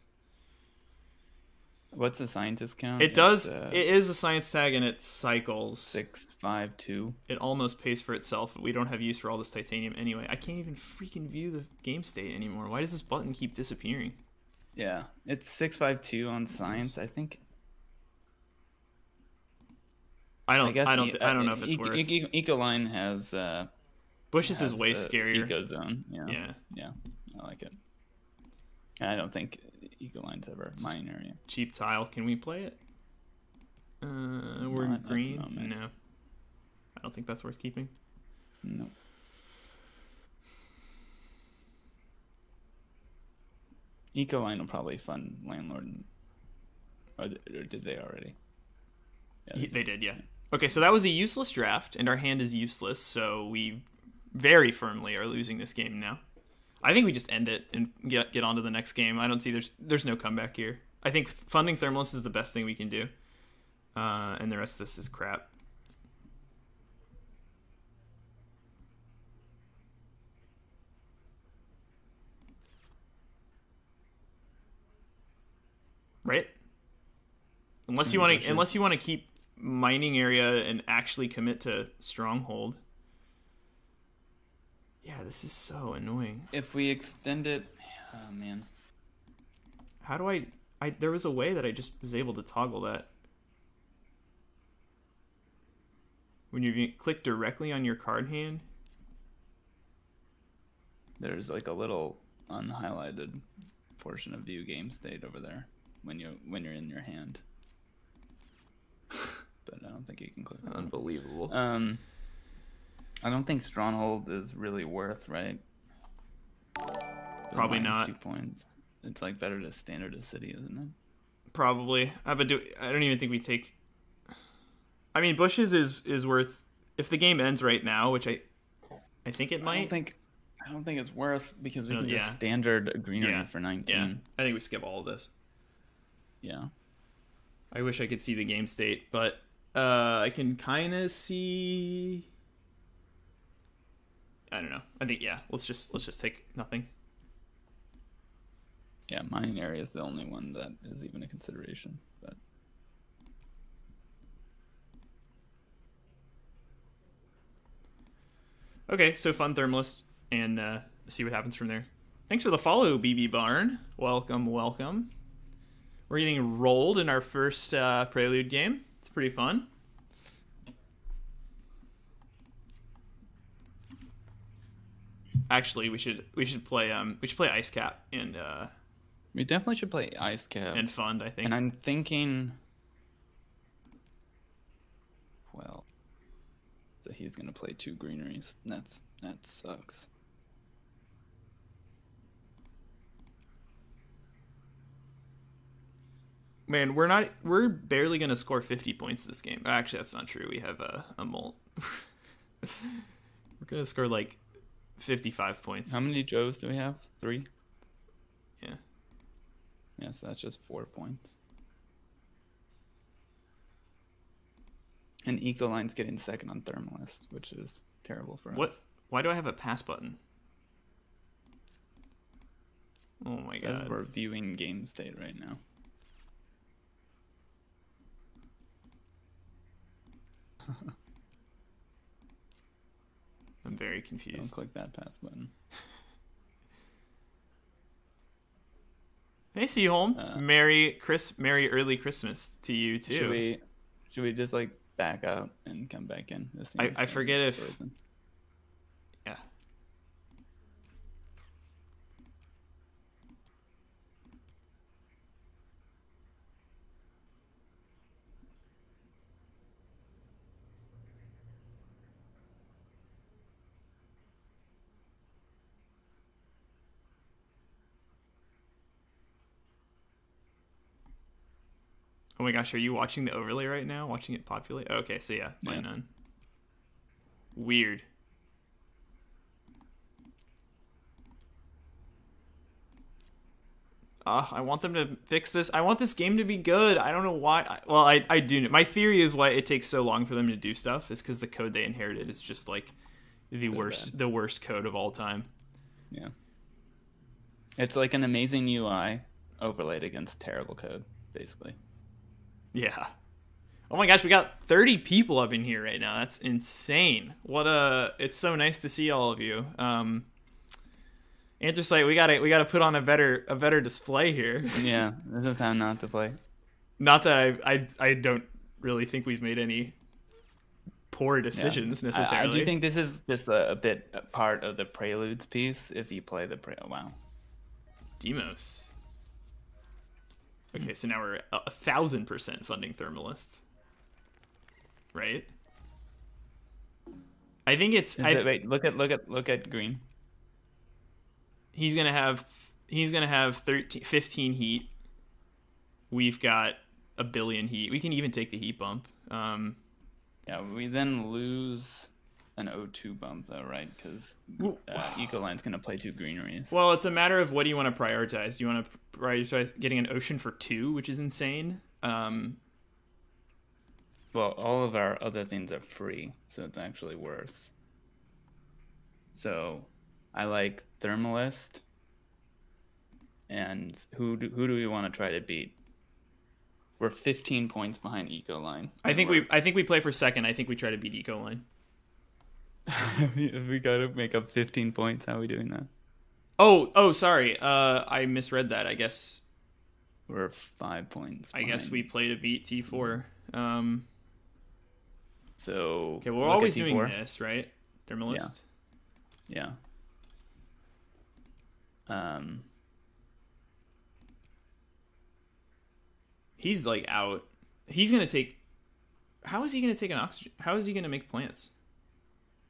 what's the scientist count? It it's does. Uh, it is a science tag, and it cycles six, five, two. It almost pays for itself, but we don't have use for all this titanium anyway. I can't even freaking view the game state anymore. Why does this button keep disappearing? Yeah, it's six, five, two on science. I think. I don't. I, guess I don't. E I don't know if it's e worth. E Eco Line has. Uh, Bushes has is way scarier. Eco Zone. Yeah. Yeah. Yeah. I like it. I don't think Eco Line's ever mine area. Cheap tile. Can we play it? Uh, we're Not green. No, I don't think that's worth keeping. No. Eco Line will probably fund Landlord. And, or, or did they already? Yeah, they, they did. Yeah. Okay, so that was a useless draft, and our hand is useless. So we very firmly are losing this game now. I think we just end it and get get on to the next game. I don't see there's there's no comeback here. I think funding Thermalist is the best thing we can do, uh, and the rest of this is crap. Right? Unless you want to unless you want to keep mining area and actually commit to Stronghold. Yeah, this is so annoying. If we extend it, oh man. How do I, I, there was a way that I just was able to toggle that. When you click directly on your card hand. There's like a little unhighlighted portion of view game state over there when, you, when you're in your hand. But I don't think you can click that. Unbelievable. Um... I don't think Stronghold is really worth, right? Probably not. Two points. It's like better to Standard of City, isn't it? Probably. I but do I don't even think we take. I mean, Bushes is is worth if the game ends right now, which I, I think it might. I don't think, I don't think it's worth because we no, can yeah. just Standard Greenery yeah. for nineteen. Yeah. I think we skip all of this. Yeah. I wish I could see the game state, but uh, I can kind of see. I don't know. I think yeah. Let's just let's just take nothing. Yeah, mining area is the only one that is even a consideration. But okay, so fun Thermalist and uh, see what happens from there. Thanks for the follow, B B Barn. Welcome, welcome. We're getting rolled in our first uh, Prelude game. It's pretty fun. Actually, we should we should play um we should play Ice Cap and uh we definitely should play Ice Cap and Fund, I think. And I'm thinking, well, so he's gonna play two greeneries. That's that sucks. Man, we're not we're barely gonna score fifty points this game. Actually, that's not true. We have a a molt. We're going to score like fifty-five points. How many Joes do we have? Three? Yeah. Yeah, so that's just four points. And Eco Line's getting second on Thermalist, which is terrible for what? us. Why do I have a pass button? Oh my so god. We're viewing game state right now. I'm very confused. Don't click that pass button. Hey, Seaholm. Uh, Merry Chris Merry early Christmas to you too. Should we should we just like back out and come back in? This I, I forget if frozen. Yeah. Oh my gosh, are you watching the overlay right now? Watching it populate? Oh, okay, so yeah, mine yeah. none. Weird. Uh, I want them to fix this. I want this game to be good. I don't know why. Well, I, I do. My theory is why it takes so long for them to do stuff is because the code they inherited is just like the so worst, bad. the worst code of all time. Yeah. It's like an amazing U I overlaid against terrible code, basically. Yeah. Oh my gosh, we got thirty people up in here right now. That's insane. What a! It's so nice to see all of you. Um, Anthracite, we gotta we gotta put on a better a better display here. Yeah, this is how not to play. Not that I I I don't really think we've made any poor decisions yeah. necessarily. I, I do think this is just a, a bit a part of the Preludes piece. If you play the pre, oh, wow, Demos. Okay, so now we're a thousand percent funding Thermalist, right? I think it's. I, it, wait, look at look at look at green. He's gonna have he's gonna have thirteen, fifteen heat. We've got a billion heat. We can even take the heat bump. Um, yeah, we then lose an O two bump though, right? Because uh, Eco Line's gonna play two greeneries. Well, it's a matter of what do you want to prioritize. Do you want to prioritize getting an ocean for two, which is insane? Um, well, all of our other things are free, so it's actually worse. So, I like Thermalist. And who do, who do we want to try to beat? We're fifteen points behind Eco Line. I think we I think we play for second. I think we try to beat Eco Line. We gotta make up fifteen points. How are we doing that? Oh, oh, sorry. Uh, I misread that. I guess we're five points behind. I guess we play to beat T four. Um, so okay, we're always doing this, right? Thermalist. Yeah. yeah. Um, he's like out. He's gonna take. How is he gonna take an oxygen? How is he gonna make plants?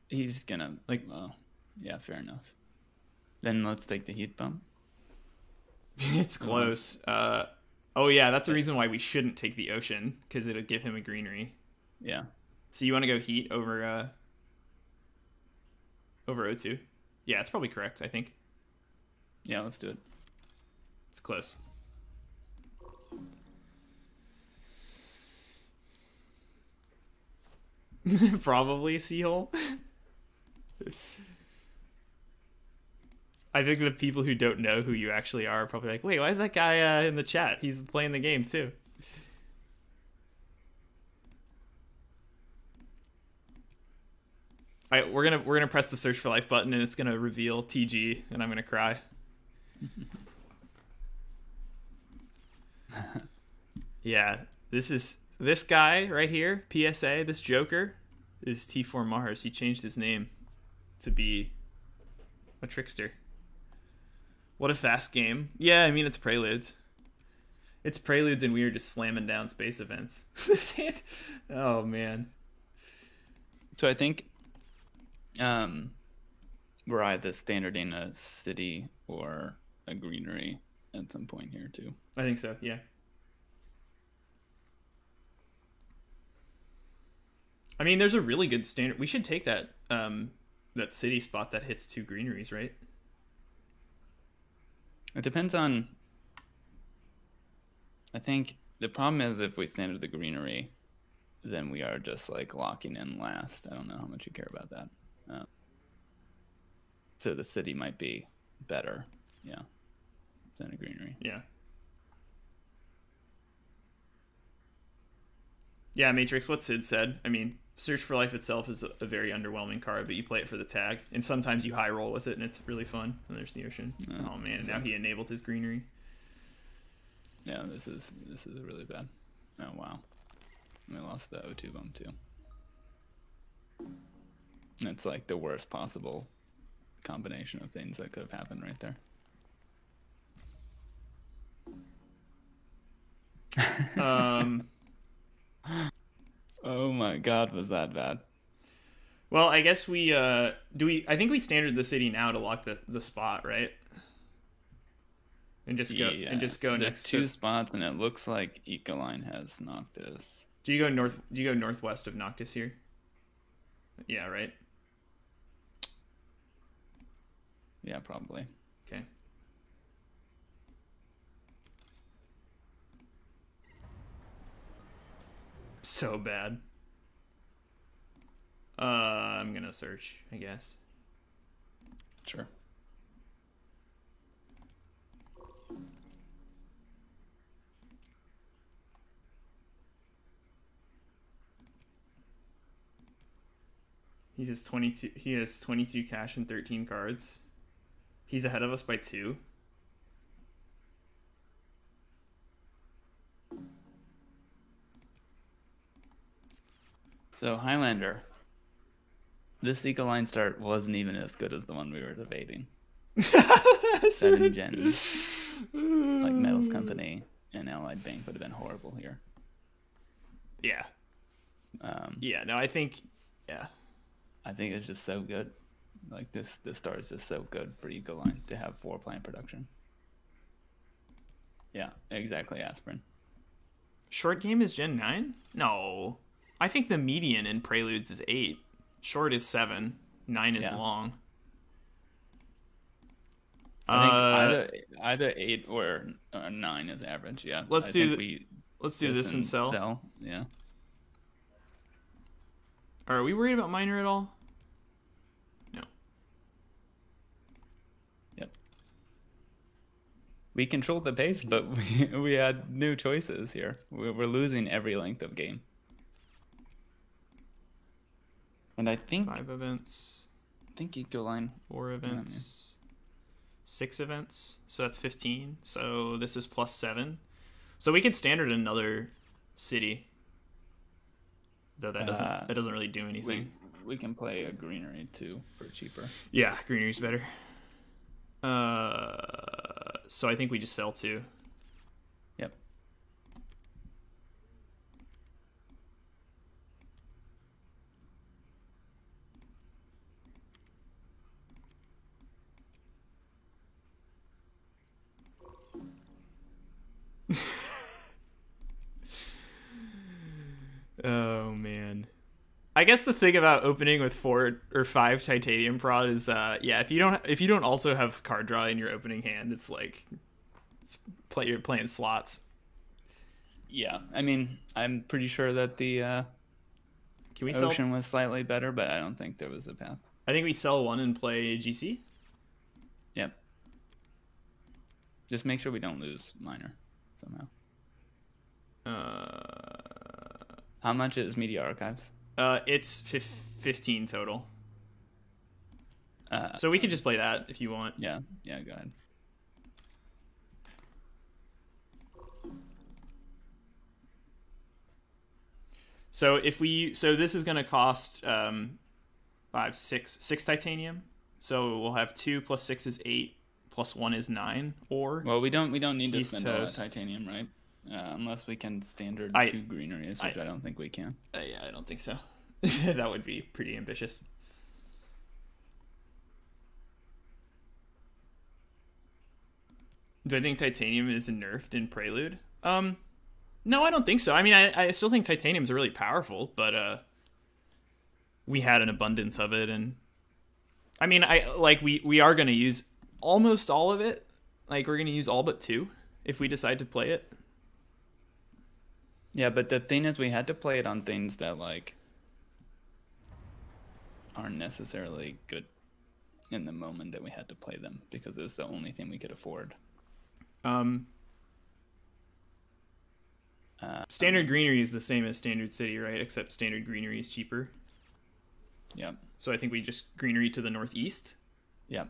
He's gonna like, well, yeah, fair enough. Then let's take the heat bump. It's close. Uh, oh yeah, that's the reason why we shouldn't take the ocean, because it'll give him a greenery. Yeah. So you want to go heat over uh, over O two? Yeah, it's probably correct, I think. Yeah, let's do it. It's close. Probably Seahole. I think the people who don't know who you actually are are probably like, wait, why is that guy uh, in the chat? He's playing the game too. All right, we're gonna we're gonna press the Search for Life button, and it's gonna reveal T G, and I'm gonna cry. Yeah, this is this guy right here, P S A. This Joker is T four Mars. He changed his name to be a trickster. What a fast game. Yeah, I mean, it's Preludes. It's Preludes, and we are just slamming down Space Events. Oh, man. So I think um, we're either standarding a city or a greenery at some point here, too. I think so, yeah. I mean, there's a really good standard. We should take that um, that city spot that hits two greeneries, right? It depends on... I think the problem is if we stand to the greenery, then we are just like locking in last. I don't know how much you care about that. Uh, so the city might be better, yeah, than a greenery. Yeah. Yeah, Matrix, what Sid said. I mean, Search for Life itself is a very underwhelming card, but you play it for the tag, and sometimes you high roll with it, and it's really fun. And there's the ocean. Oh, oh man, and now he enabled his greenery. Yeah, this is this is really bad. Oh wow, we lost the O two bump too. That's like the worst possible combination of things that could have happened right there. Um. Oh my god, was that bad? Well, I guess we uh do we I think we standard the city now to lock the the spot, right? And just go yeah. and just go There's next two to... spots, and it looks like Eco Line has Noctis. Do you go north do you go northwest of Noctis here? Yeah, right? Yeah, probably. Okay. So bad. Uh, I'm gonna search, I guess. Sure. He has twenty-two. He has twenty-two cash and thirteen cards. He's ahead of us by two. So Highlander, this Eco Line start wasn't even as good as the one we were debating. Seven gens, like Metals Company and Allied Bank would have been horrible here. Yeah. Um, yeah. No, I think. Yeah. I think it's just so good. Like this, this start is just so good for Eco Line to have four plant production. Yeah, exactly. Aspirin. Short game is Gen nine. No. I think the median in Preludes is eight. Short is seven. Nine is yeah. long. I think uh, either either eight or, or nine is average. Yeah. Let's I do think we let's do this and sell. sell. Yeah. Are we worried about miner at all? No. Yep. We controlled the pace, but we we had new choices here. We're losing every length of game. And I think five events. I think Eco Line four events, six events. So that's fifteen. So this is plus seven. So we could standard another city. Though that doesn't uh, that doesn't really do anything. We, we can play a greenery too for cheaper. Yeah, greenery's better. Uh, so I think we just sell two. Yep. Oh man, I guess the thing about opening with four or five titanium prod is uh yeah, if you don't if you don't also have card draw in your opening hand, it's like it's play you're playing slots. Yeah, I mean, I'm pretty sure that the uh Can we ocean sell? was slightly better, but I don't think there was a path. I think we sell one and play G C. Yep. Just make sure we don't lose minor somehow. Uh, how much is Media Archives? Uh, it's fifteen total. Uh, so we could just play that if you want. Yeah, yeah, go ahead. So if we, so this is going to cost um, five, six, six titanium. So we'll have two plus six is eight. Plus one is nine, or well, we don't we don't need to spend all that titanium, right? Uh, unless we can standard I, two greeneries, which I, I don't think we can. Uh, yeah, I don't think so. That would be pretty ambitious. Do I think titanium is nerfed in Prelude? Um, no, I don't think so. I mean, I I still think titanium is really powerful, but uh, we had an abundance of it, and I mean, I like we we are going to use almost all of it. Like, we're going to use all but two if we decide to play it. Yeah, but the thing is, we had to play it on things that, like, aren't necessarily good in the moment that we had to play them, because it was the only thing we could afford. Um, uh, Standard Greenery is the same as Standard City, right? Except Standard Greenery is cheaper. Yeah. So I think we just Greenery to the northeast. Yeah.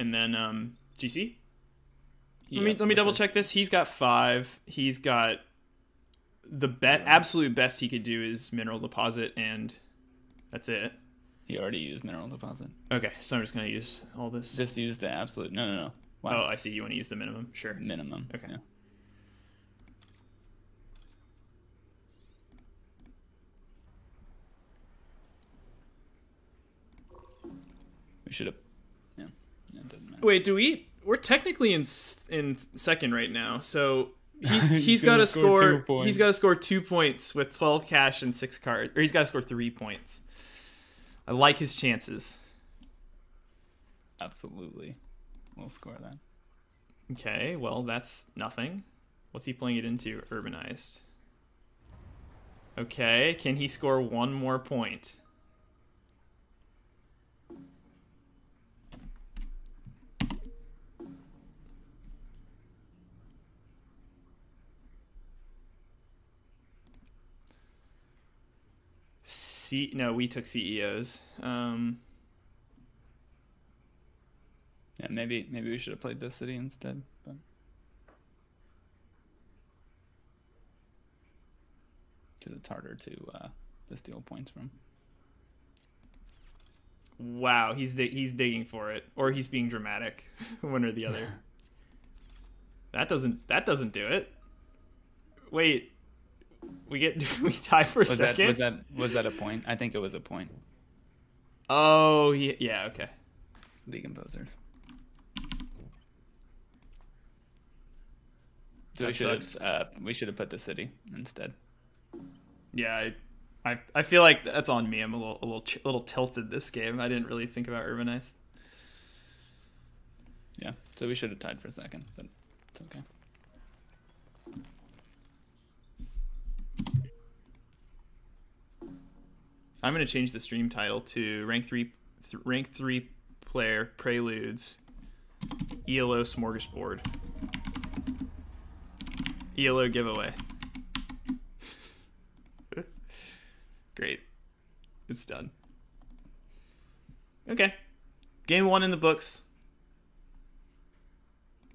And then um, G C. Let me yep, let me double check this. He's got five. He's got the be yeah. absolute best he could do is mineral deposit, and that's it. He already used mineral deposit. Okay, so I'm just gonna use all this. Just use the absolute. No, no, no. Wow. Oh, I see. You want to use the minimum? Sure. Minimum. Okay. Yeah. We should have. Wait, do we? We're technically in in second right now, so he's he's, he's got to score. score he's got to score two points with twelve cash and six cards, or he's got to score three points. I like his chances. Absolutely, we'll score that. Okay, well that's nothing. What's he playing it into? Urbanized. Okay, can he score one more point? C no, we took C E Os. Um, yeah, maybe maybe we should have played this city instead. But because it's harder to uh, to steal points from. Wow, he's di he's digging for it, or he's being dramatic, one or the other. That doesn't that doesn't do it. Wait. We get we tie for a was second. That, was that was that a point? I think it was a point. Oh yeah, yeah okay. Decomposers. So we should have uh, we should have put the city instead. Yeah, I, I I feel like that's on me. I'm a little a little a little tilted this game. I didn't really think about urbanized. Yeah, so we should have tied for a second, but it's okay. I'm going to change the stream title to rank three, th rank three player preludes, E L O smorgasbord, E L O giveaway. Great. It's done. Okay. Game one in the books.